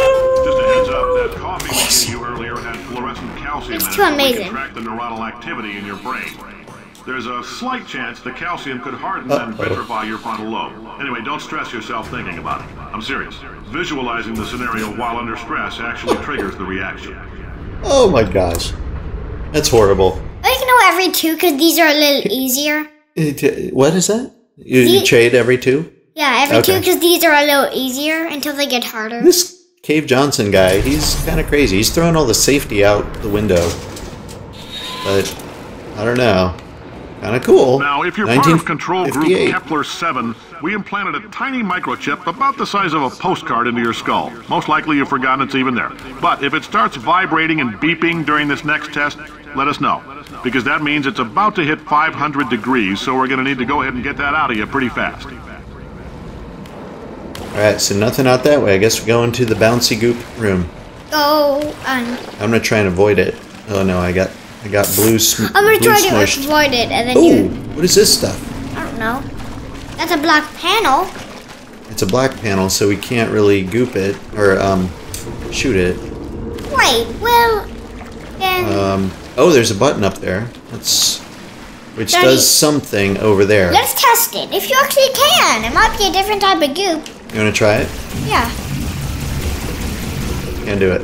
Just a heads up, that coffee awesome. You earlier had fluorescent calcium. It's too amazing. Can track the neuronal activity in your brain. There's a slight chance the calcium could harden and vitrify your frontal lobe. Anyway, don't stress yourself thinking about it. I'm serious. Visualizing the scenario while under stress actually triggers the reaction. Oh my gosh. That's horrible. I can know every two because these are a little easier. What is that? You trade every two? Yeah, every two because these are a little easier until they get harder. This Cave Johnson guy, he's kind of crazy. He's throwing all the safety out the window. But, I don't know. Kind of cool. Now, if you're part of Control Group Kepler-7, we implanted a tiny microchip about the size of a postcard into your skull. Most likely you've forgotten it's even there. But if it starts vibrating and beeping during this next test, let us know. Because that means it's about to hit 500 degrees, so we're going to need to go ahead and get that out of you pretty fast. Alright, so nothing out that way. I guess we're going to the bouncy goop room. Oh, I'm going to try and avoid it. Oh no, I got blue smushed. I'm going to try to avoid it, and then what is this stuff? I don't know. That's a black panel. It's a black panel, so we can't really goop it, or, shoot it. Wait, well, then... oh, there's a button up there. That's... Which Daddy, does something over there. Let's test it, if you actually can. It might be a different type of goop. You want to try it? Yeah. Can't do it.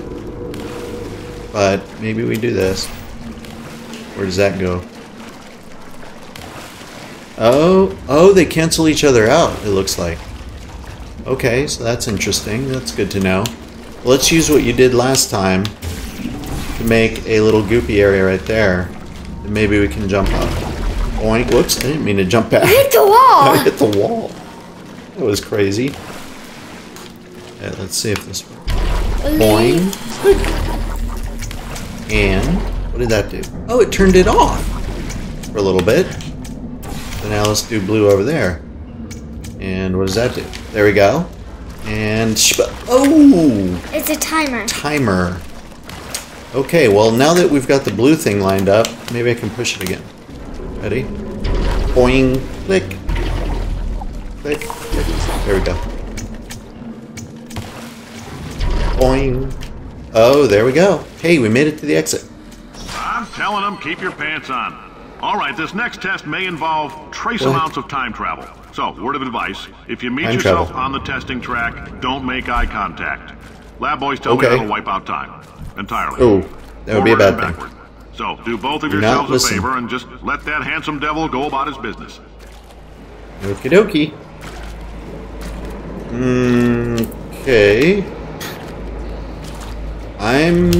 But, maybe we do this. Where does that go? Oh, they cancel each other out, it looks like. Okay, so that's interesting. That's good to know. Let's use what you did last time to make a little goopy area right there. And maybe we can jump up. Oink, whoops, I didn't mean to jump back. You hit the wall! I hit the wall. That was crazy. Yeah, let's see if this works. Boing. And... What did that do? Oh, it turned it off for a little bit. So now let's do blue over there. And what does that do? There we go. And oh! It's a timer. Timer. Okay, well now that we've got the blue thing lined up, maybe I can push it again. Ready? Boing. Click. Click. Click. There we go. Boing. Oh, there we go. Hey, we made it to the exit. Telling them keep your pants on. All right, this next test may involve trace amounts of time travel. So, word of advice, if you meet yourself on the testing track, don't make eye contact. Lab boys tell me how to wipe out time entirely. Oh, that would be a bad thing. So, do both of yourselves a favor and just let that handsome devil go about his business. Okie dokie. Okay. I'm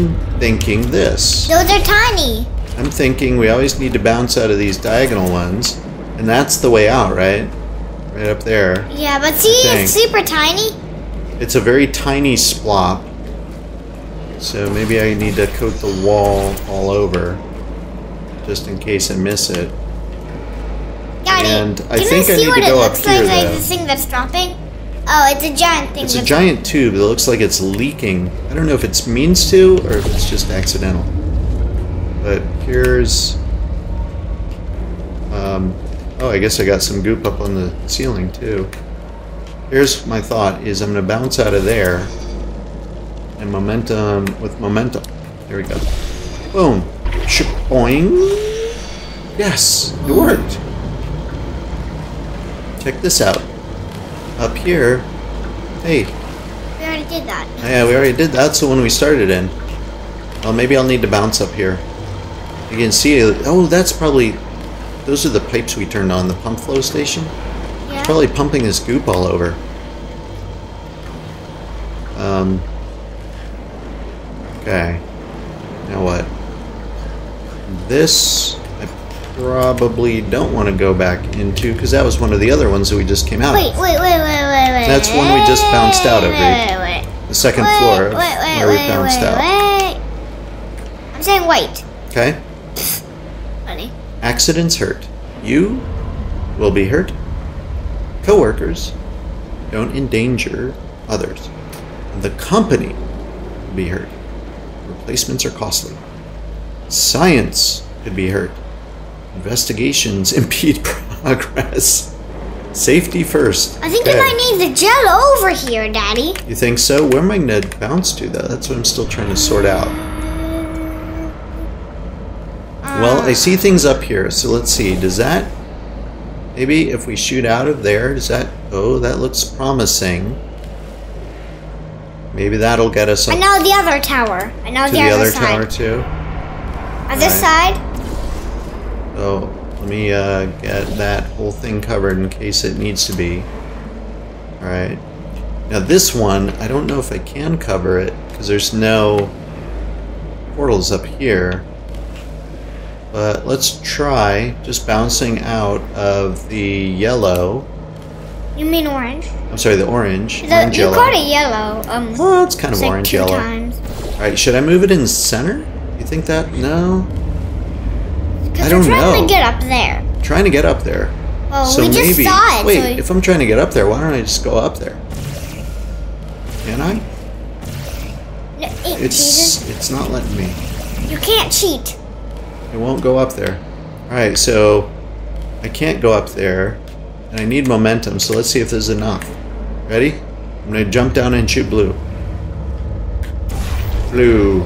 thinking this. Those are tiny. I'm thinking we always need to bounce out of these diagonal ones. And that's the way out, right? right up there. Yeah, but see, it's super tiny. It's a very tiny splop. So maybe I need to coat the wall all over, just in case I miss it. Got and it. I Can think I need to go up here, like, though. Can I see what it looks like this thing that's dropping? Oh, it's a giant thing. It's a giant tube that looks like it's leaking. I don't know if it means to or if it's just accidental. But here's... oh, I guess I got some goop up on the ceiling, too. Here's my thought, is I'm going to bounce out of there. And momentum with momentum. There we go. Boom. Boing. Yes, it worked. Check this out. Up here. Hey. We already did that. Yeah, we already did that. That's the one we started in. Well, maybe I'll need to bounce up here. You can see... Oh, that's probably... Those are the pipes we turned on, the pump flow station. Yeah. It's probably pumping this goop all over. Okay. Now what? This I probably don't want to go back into because that was one of the other ones that we just came out of. Wait. That's one we just bounced out of, right? The second floor where we bounced out. I'm saying wait. Okay. Funny. Accidents hurt. You will be hurt. Coworkers don't endanger others. The company will be hurt. Replacements are costly. Science could be hurt. Investigations impede progress. Safety first. I think you might need the gel over here, Daddy. You think so? Where am I going to bounce to, though? That's what I'm still trying to sort out. Well, I see things up here, so let's see. Does that... Maybe if we shoot out of there, does that... Oh, that looks promising. Maybe that'll get us up. And now the other tower. And now the other tower too. On this side. Oh, let me get that whole thing covered in case it needs to be. All right. Now this one, I don't know if I can cover it because there's no portals up here. But let's try just bouncing out of the yellow. You mean orange? I'm sorry, the orange. You called it yellow. Well, it's kind of orange yellow. Alright, should I move it in the center? You think that? No. I don't know. Because we're trying to get up there. Trying to get up there. Well, so we just saw it. Wait, so if I'm trying to get up there, why don't I just go up there? Can I? No, it's not letting me. You can't cheat. It won't go up there. Alright, so I can't go up there. And I need momentum, so let's see if this is enough. Ready? I'm going to jump down and shoot blue. Blue.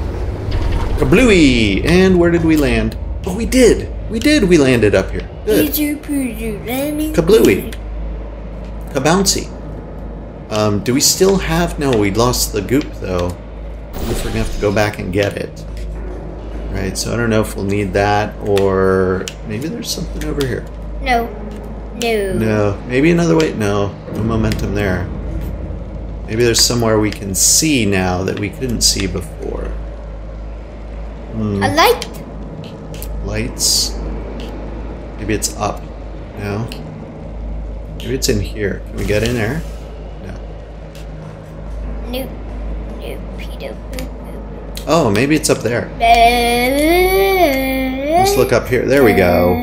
Kablooey! And where did we land? Oh, we did! We did! We landed up here. Good. Kablooey. Kabouncy. Do we still have... No, we lost the goop, though. I wonder if we're going to have to go back and get it. Alright, so I don't know if we'll need that, or... Maybe there's something over here. No. No. Maybe another way? No. No momentum there. Maybe there's somewhere we can see now that we couldn't see before. A light? Lights. Maybe it's up. No. Maybe it's in here. Can we get in there? No. Nope. Nope. Oh, maybe it's up there. Let's look up here. There we go.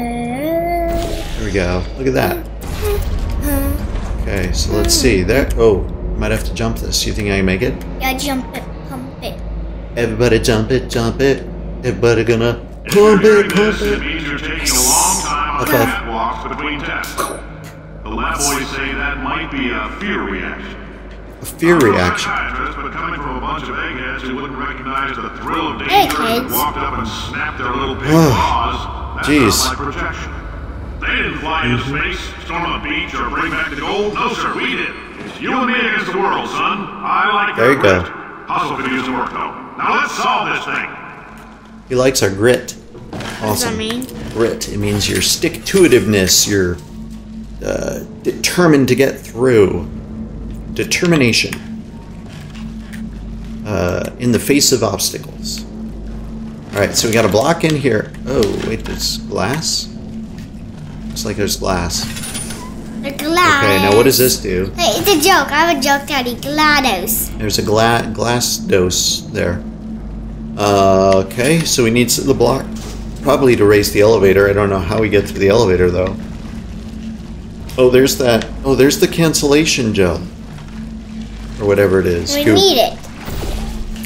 We go. Look at that. Okay, so let's see. There. Oh, might have to jump this. You think I can make it? Yeah, jump it, pump it. Everybody jump it, jump it. Everybody gonna pump it, pump it. Are taking a long time on that walk between tests. The lab boys say that might be a fear reaction. A fear reaction. But coming from a bunch of eggheads who wouldn't recognize the thrill of danger and walked up and snapped their little pig paws. Jeez. They didn't fly into space, storm a beach, or bring back the gold. No, sir, we did. It's you and me against the world, son. I like our grit. Hustle could use some work, though. Now let's solve this thing. He likes our grit. Awesome. What does that mean? Grit. It means your stick-to-itiveness, your determined to get through. Determination. In the face of obstacles. Alright, so we got a block in here. Oh, wait, there's glass? Looks like there's glass. The GLaDOS. Okay, now what does this do? Hey, it's a joke. I have a joke, Daddy. GLaDOS. There's a glass dose there. Okay, so we need the block probably to raise the elevator. I don't know how we get through the elevator, though. Oh, there's that. Oh, there's the cancellation gel. Or whatever it is. We need it.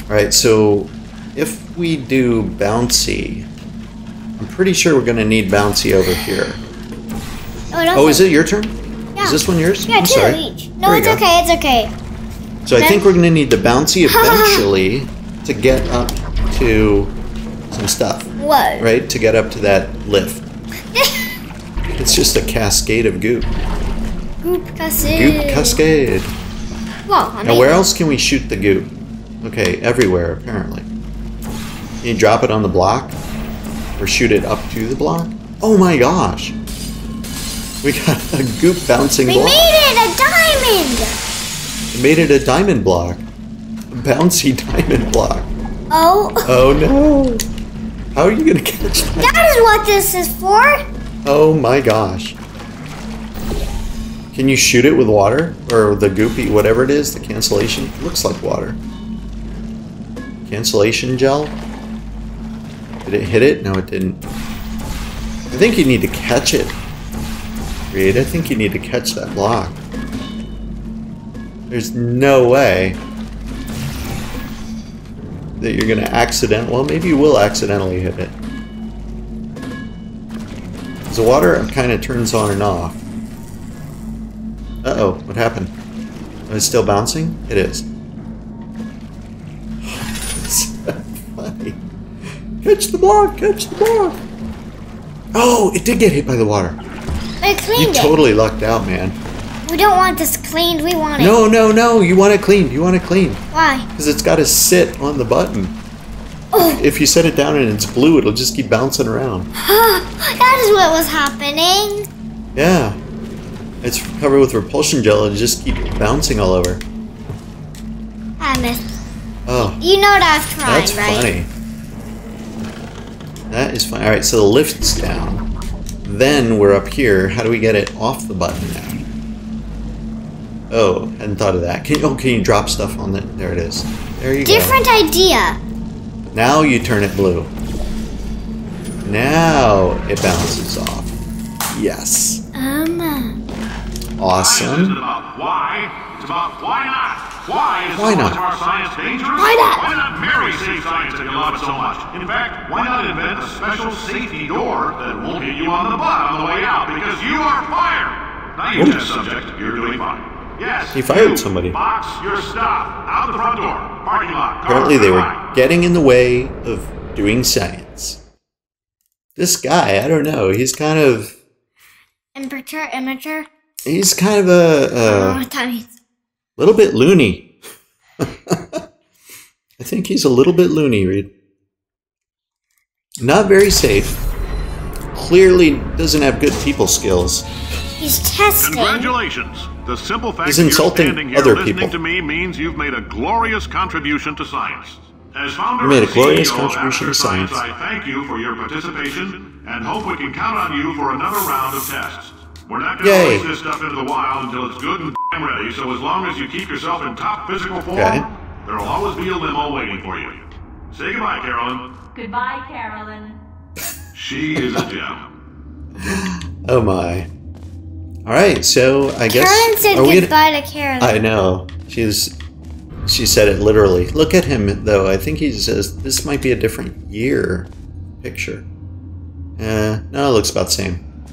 Alright, so if we do bouncy, I'm pretty sure we're going to need bouncy over here. Oh, is it your turn? Yeah. Is this one yours? Yeah, I'm sorry. Each. No, it's okay, it's okay. So I think we're going to need the bouncy eventually to get up to some stuff. What? Right? To get up to that lift. It's just a cascade of goop. Goop cascade. Goop cascade. Well, I mean, now, where else can we shoot the goop? Okay, everywhere, apparently. Can you drop it on the block? Or shoot it up to the block? Oh my gosh! We got a goop bouncing block. We made it a diamond! We made it a diamond block. A bouncy diamond block. Oh. Oh no. How are you gonna catch that? That is what this is for. Oh my gosh. Can you shoot it with water? Or the goopy, whatever it is, the cancellation? It looks like water. Cancellation gel? Did it hit it? No, it didn't. I think you need to catch it. Reid, I think you need to catch that block. There's no way that you're gonna well, maybe you will accidentally hit it. Because the water kind of turns on and off. Uh-oh, what happened? Is it still bouncing? It is. It's funny. Catch the block, catch the block! Oh, it did get hit by the water. You totally lucked out, man. We don't want this cleaned. We want it. No, no, no. You want it cleaned. You want it cleaned. Why? Because it's got to sit on the button. Oh. If you set it down and it's blue, it'll just keep bouncing around. That is what was happening. Yeah. It's covered with repulsion gel and just keep bouncing all over. I missed. Oh. You know that I've tried, that's right? That's funny. That is funny. All right, so the lift's down. Then we're up here. How do we get it off the button now? Oh, hadn't thought of that. Can you drop stuff on it? There it is. There you go. Different idea. Now you turn it blue. Now it bounces off. Yes. Awesome. It's about why. It's about why not. Why not? Our science dangerous? Why not? Why not marry safe science that you love so much? In fact, why not invent a special safety door that won't hit you on the butt on the way out because you are fired? Now you test subject, you're doing fine. Yes, he fired somebody. Box your stuff out the front door, parking lot. Apparently they were getting in the way of doing science. This guy, I don't know, he's kind of... Immature? He's kind of a little bit loony. I think he's a little bit loony, Reid. Not very safe. Clearly doesn't have good people skills. He's testing. Congratulations. The simple fact that you're standing here listening to me means you've made a glorious contribution to science. As founder and CEO of Aperture Science, I thank you for your participation and hope we can count on you for another round of tests. We're not going to release this stuff into the wild until it's good and damn ready, so as long as you keep yourself in top physical form, there will always be a limo waiting for you. Say goodbye, Carolyn. Goodbye, Carolyn. She is a gem. Oh, my. All right, so I guess... Carolyn said goodbye to Carolyn. I know. She said it literally. Look at him, though. I think he says this might be a different year picture. No, it looks about the same.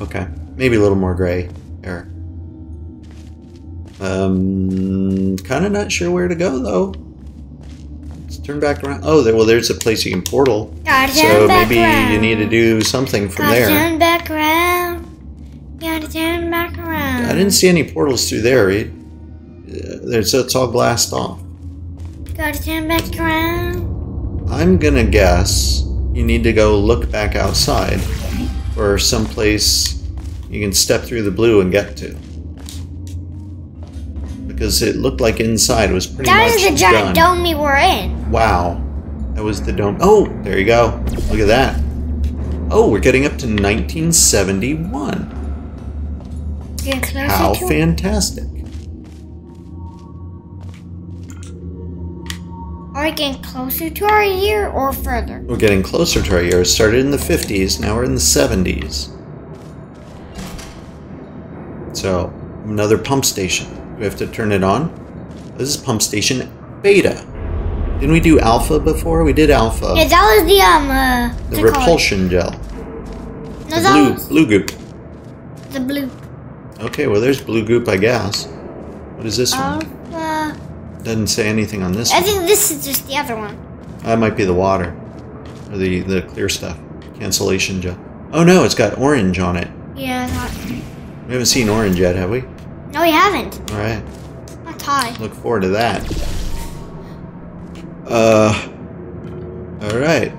Okay. Maybe a little more gray there. Kind of not sure where to go, though. Let's turn back around. Oh, well, there's a place you can portal. So maybe you need to do something from there. Turn back around. Gotta turn back around. I didn't see any portals through there, Reid. It's all glassed off. Gotta turn back around. I'm gonna guess you need to go look back outside or someplace... you can step through the blue and get to. Because it looked like inside was pretty much done. That is the giant dome we were in. Wow. That was the dome. Oh, there you go. Look at that. Oh, we're getting up to 1971. Get closer. How fantastic. Are we getting closer to our year or further? We're getting closer to our year. It started in the 50s, now we're in the 70s. So, another pump station. We have to turn it on. This is Pump Station Beta. Didn't we do Alpha before? We did Alpha. Yeah, that was the repulsion gel. No, the blue goop. The blue. Okay, well there's blue goop, I guess. What is this one? Alpha. Doesn't say anything on this one. I think this is just the other one. That might be the water. Or the clear stuff. Cancellation gel. Oh no, it's got orange on it. Yeah, I thought. We haven't seen orange yet, have we? No, we haven't. Alright. That's high. Look forward to that. Alright.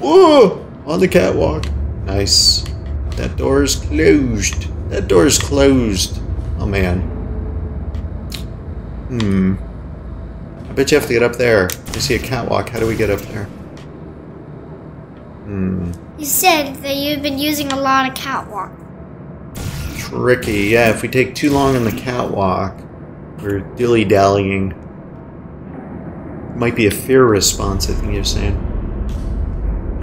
Whoa! On the catwalk. Nice. That door is closed. That door is closed. Oh man. Hmm. I bet you have to get up there. I see a catwalk. How do we get up there? Hmm. You said that you've been using a lot of catwalk. Tricky. Yeah, if we take too long on the catwalk, we're dilly-dallying. Might be a fear response, I think you're saying.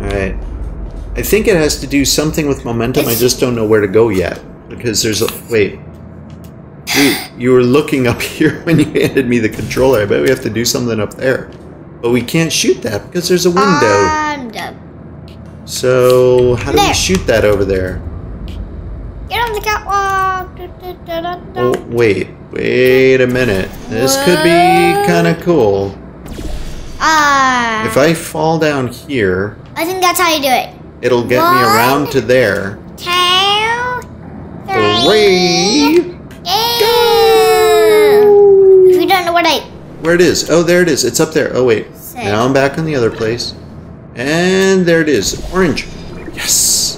Alright. I think it has to do something with momentum. I just don't know where to go yet. Because there's a... Wait. You were looking up here when you handed me the controller. I bet we have to do something up there. But we can't shoot that because there's a window. I'm dumb. So, how do we shoot that over there? Get on the catwalk. Da, da, da, da. Oh, wait a minute. This could be kind of cool. If I fall down here... I think that's how you do it. It'll get me around to there. 2, 3... Go! If you don't know where it is. Oh, there it is. It's up there. Oh, wait. Six. Now I'm back in the other place. And there it is. Orange. Yes.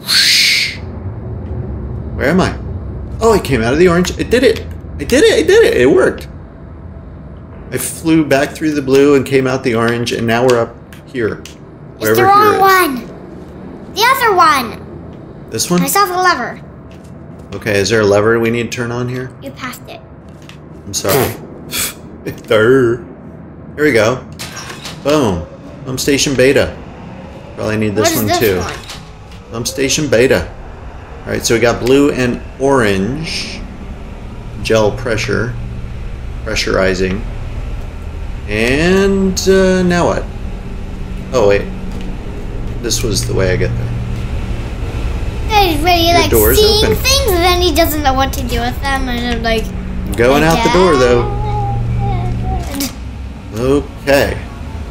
Whoosh. Where am I? Oh, I came out of the orange. It did it. I did it. I did it. It worked. I flew back through the blue and came out the orange, and now we're up here. It's the wrong one. The other one. This one? I saw the lever. Okay, is there a lever we need to turn on here? You passed it. I'm sorry. There. Here we go. Boom. Pump Station Beta. Probably need this one too. Pump Station Beta. Alright, so we got blue and orange. Gel pressure. Pressurizing. And now what? Oh, wait. This was the way I get there. He's really like seeing things, and then he doesn't know what to do with them, and I'm like going out the door though. Okay.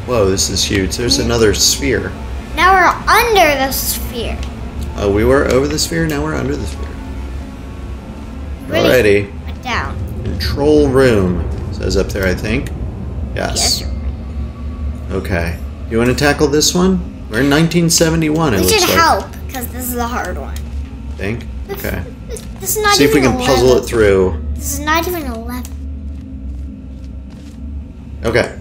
Whoa, this is huge. There's another sphere. Now we're under the sphere. Oh, we were over the sphere. Now we're under the sphere. Really? Alrighty. Down. Control room it says up there, I think. Yes. Yes. Okay. You want to tackle this one? We're in 1971. We should help. Because this is a hard one. Think? Okay. This is not see even if we can 11. Puzzle it through. This is not even 11. Okay.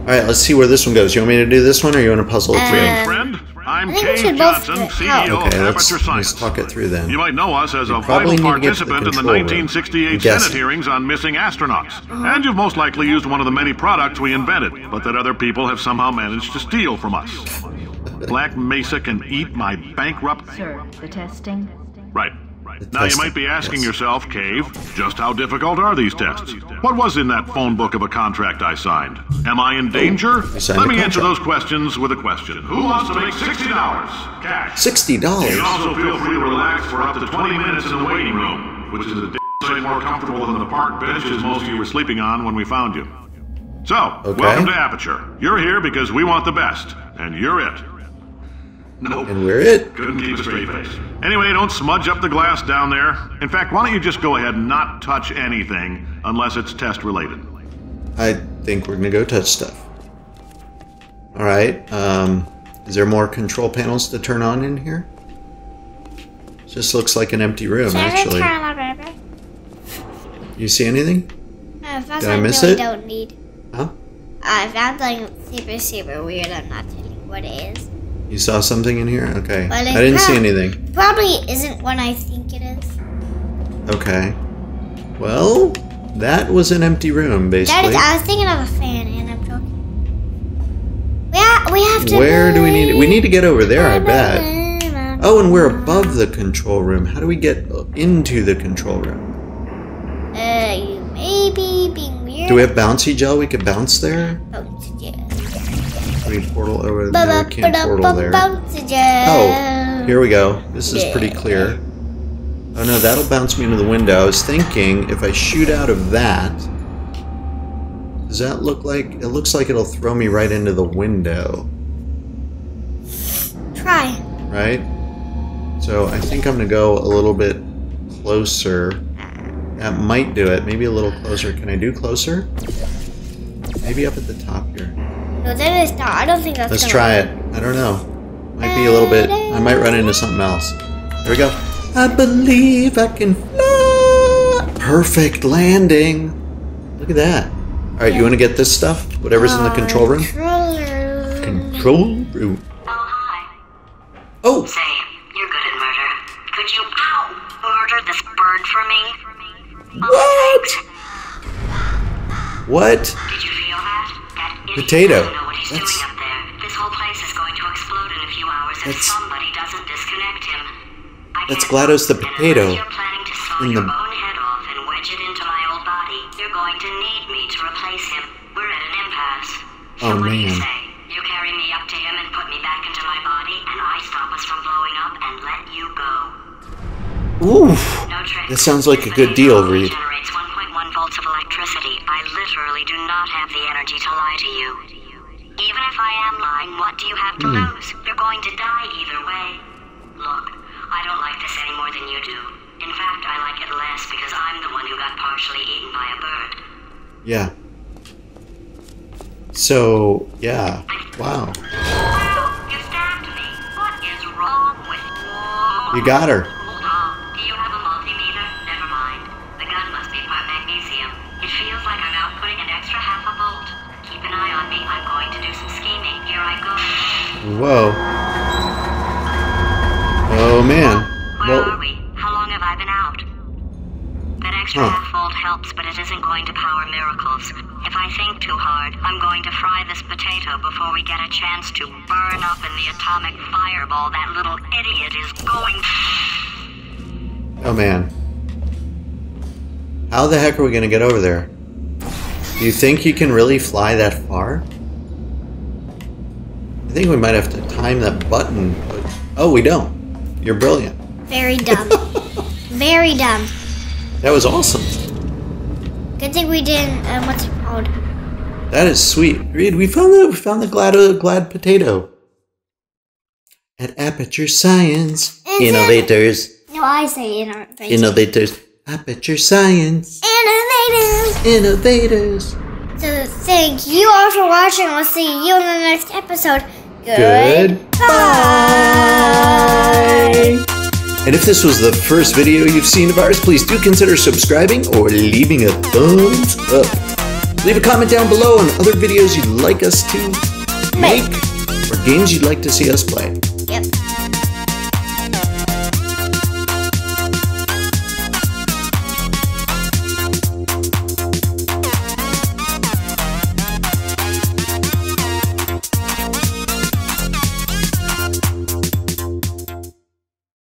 Alright, let's see where this one goes. You want me to do this one or you want to puzzle it through? Friend, I'm Cave Johnson, CEO of Aperture Science. Let's talk it through then. You might know us as a vital participant in the 1968 Senate hearings on missing astronauts. And you've most likely used one of the many products we invented, but that other people have somehow managed to steal from us. Black Mesa can eat my bankrupt... Sir, the testing? Right. Now you might be asking yourself, Cave, just how difficult are these tests? What was in that phone book of a contract I signed? Am I in danger? Let me answer those questions with a question. Who wants to make $60? Cash. $60? You can also feel free to relax for up to 20 minutes in the waiting room, which is a damn sight more comfortable than the park benches most of you were sleeping on when we found you. So, welcome to Aperture. You're here because we want the best, and you're it. Nope. And we're it. Couldn't keep a straight face. Anyway, don't smudge up the glass down there. In fact, why don't you just go ahead and not touch anything unless it's test-related. I think we're going to go touch stuff. Alright, is there more control panels to turn on in here? It just looks like an empty room, actually. You see anything? Did I miss it? Don't need. Huh? I found something super, super weird. I'm not telling you what it is. You saw something in here? Okay. I didn't see anything. Probably isn't what I think it is. Okay. Well, that was an empty room, basically. I was thinking of a fan, and I'm joking. We have to... Where do we need... We need to get over there, I bet. Oh, and we're above the control room. How do we get into the control room? You may be being weird. Do we have bouncy gel? We could bounce there? Bouncy gel. We portal over there. We can't portal there. Bouncy gel. Oh, here we go. This is pretty clear. Oh no, that'll bounce me into the window. I was thinking if I shoot out of that, does that look like, it looks like it'll throw me right into the window. Try. Right? So I think I'm gonna go a little bit closer. That might do it. Maybe a little closer. Can I do closer? Maybe up at the top here. No, that is not. I don't think that's gonna work. Let's try it. I don't know. Might be a little bit, I might run into something else. There we go. I believe I can fly. Perfect landing. Look at that. All right, you want to get this stuff? Whatever's in the control room? Control room. Oh, hi. Oh. Say, you're good at murder. Could you murder this bird for me? What? What? Did you feel that? That idiot. Potato. I don't know what he's doing up there. This whole place is going to explode in a few hours if somebody doesn't disconnect him. That's GLaDOS the potato. You're planning to saw your own head off and wedge it into my old body. You're going to need me to replace him. We're at an impasse. So what do you say? You carry me up to him and put me back into my body, and I stop us from blowing up and let you go. Oof. No trick. That sounds like a good deal, Reid. Generates 1.1 volts of electricity. I literally do not have the energy to lie to you. Even if I am lying, what do you have to lose? You're going to die either way. Look. I don't like this any more than you do. In fact, I like it less because I'm the one who got partially eaten by a bird. Yeah. So, yeah. Wow. You stabbed me. What is wrong with you? You got her. Hold on. Do you have a multimeter? Never mind. The gun must be part magnesium. It feels like I'm outputting an extra half a volt. Keep an eye on me. I'm going to do some scheming. Here I go. Whoa. Oh man. Where are we? How long have I been out? That extra half volt helps, but it isn't going to power miracles. If I think too hard, I'm going to fry this potato before we get a chance to burn up in the atomic fireball that little idiot is going. Oh man. How the heck are we gonna get over there? Do you think you can really fly that far? I think we might have to time that button, but oh, we don't. You're brilliant. Very dumb. Very dumb. That was awesome. Good thing we didn't. What's it called? That is sweet, Reid. We found the glad potato. At Aperture Science Innovators. No, I say innovators. Innovators. Aperture Science Innovators. Innovators. So thank you all for watching. We'll see you in the next episode. Goodbye! And if this was the first video you've seen of ours, please do consider subscribing or leaving a thumbs up. Leave a comment down below on other videos you'd like us to make or games you'd like to see us play.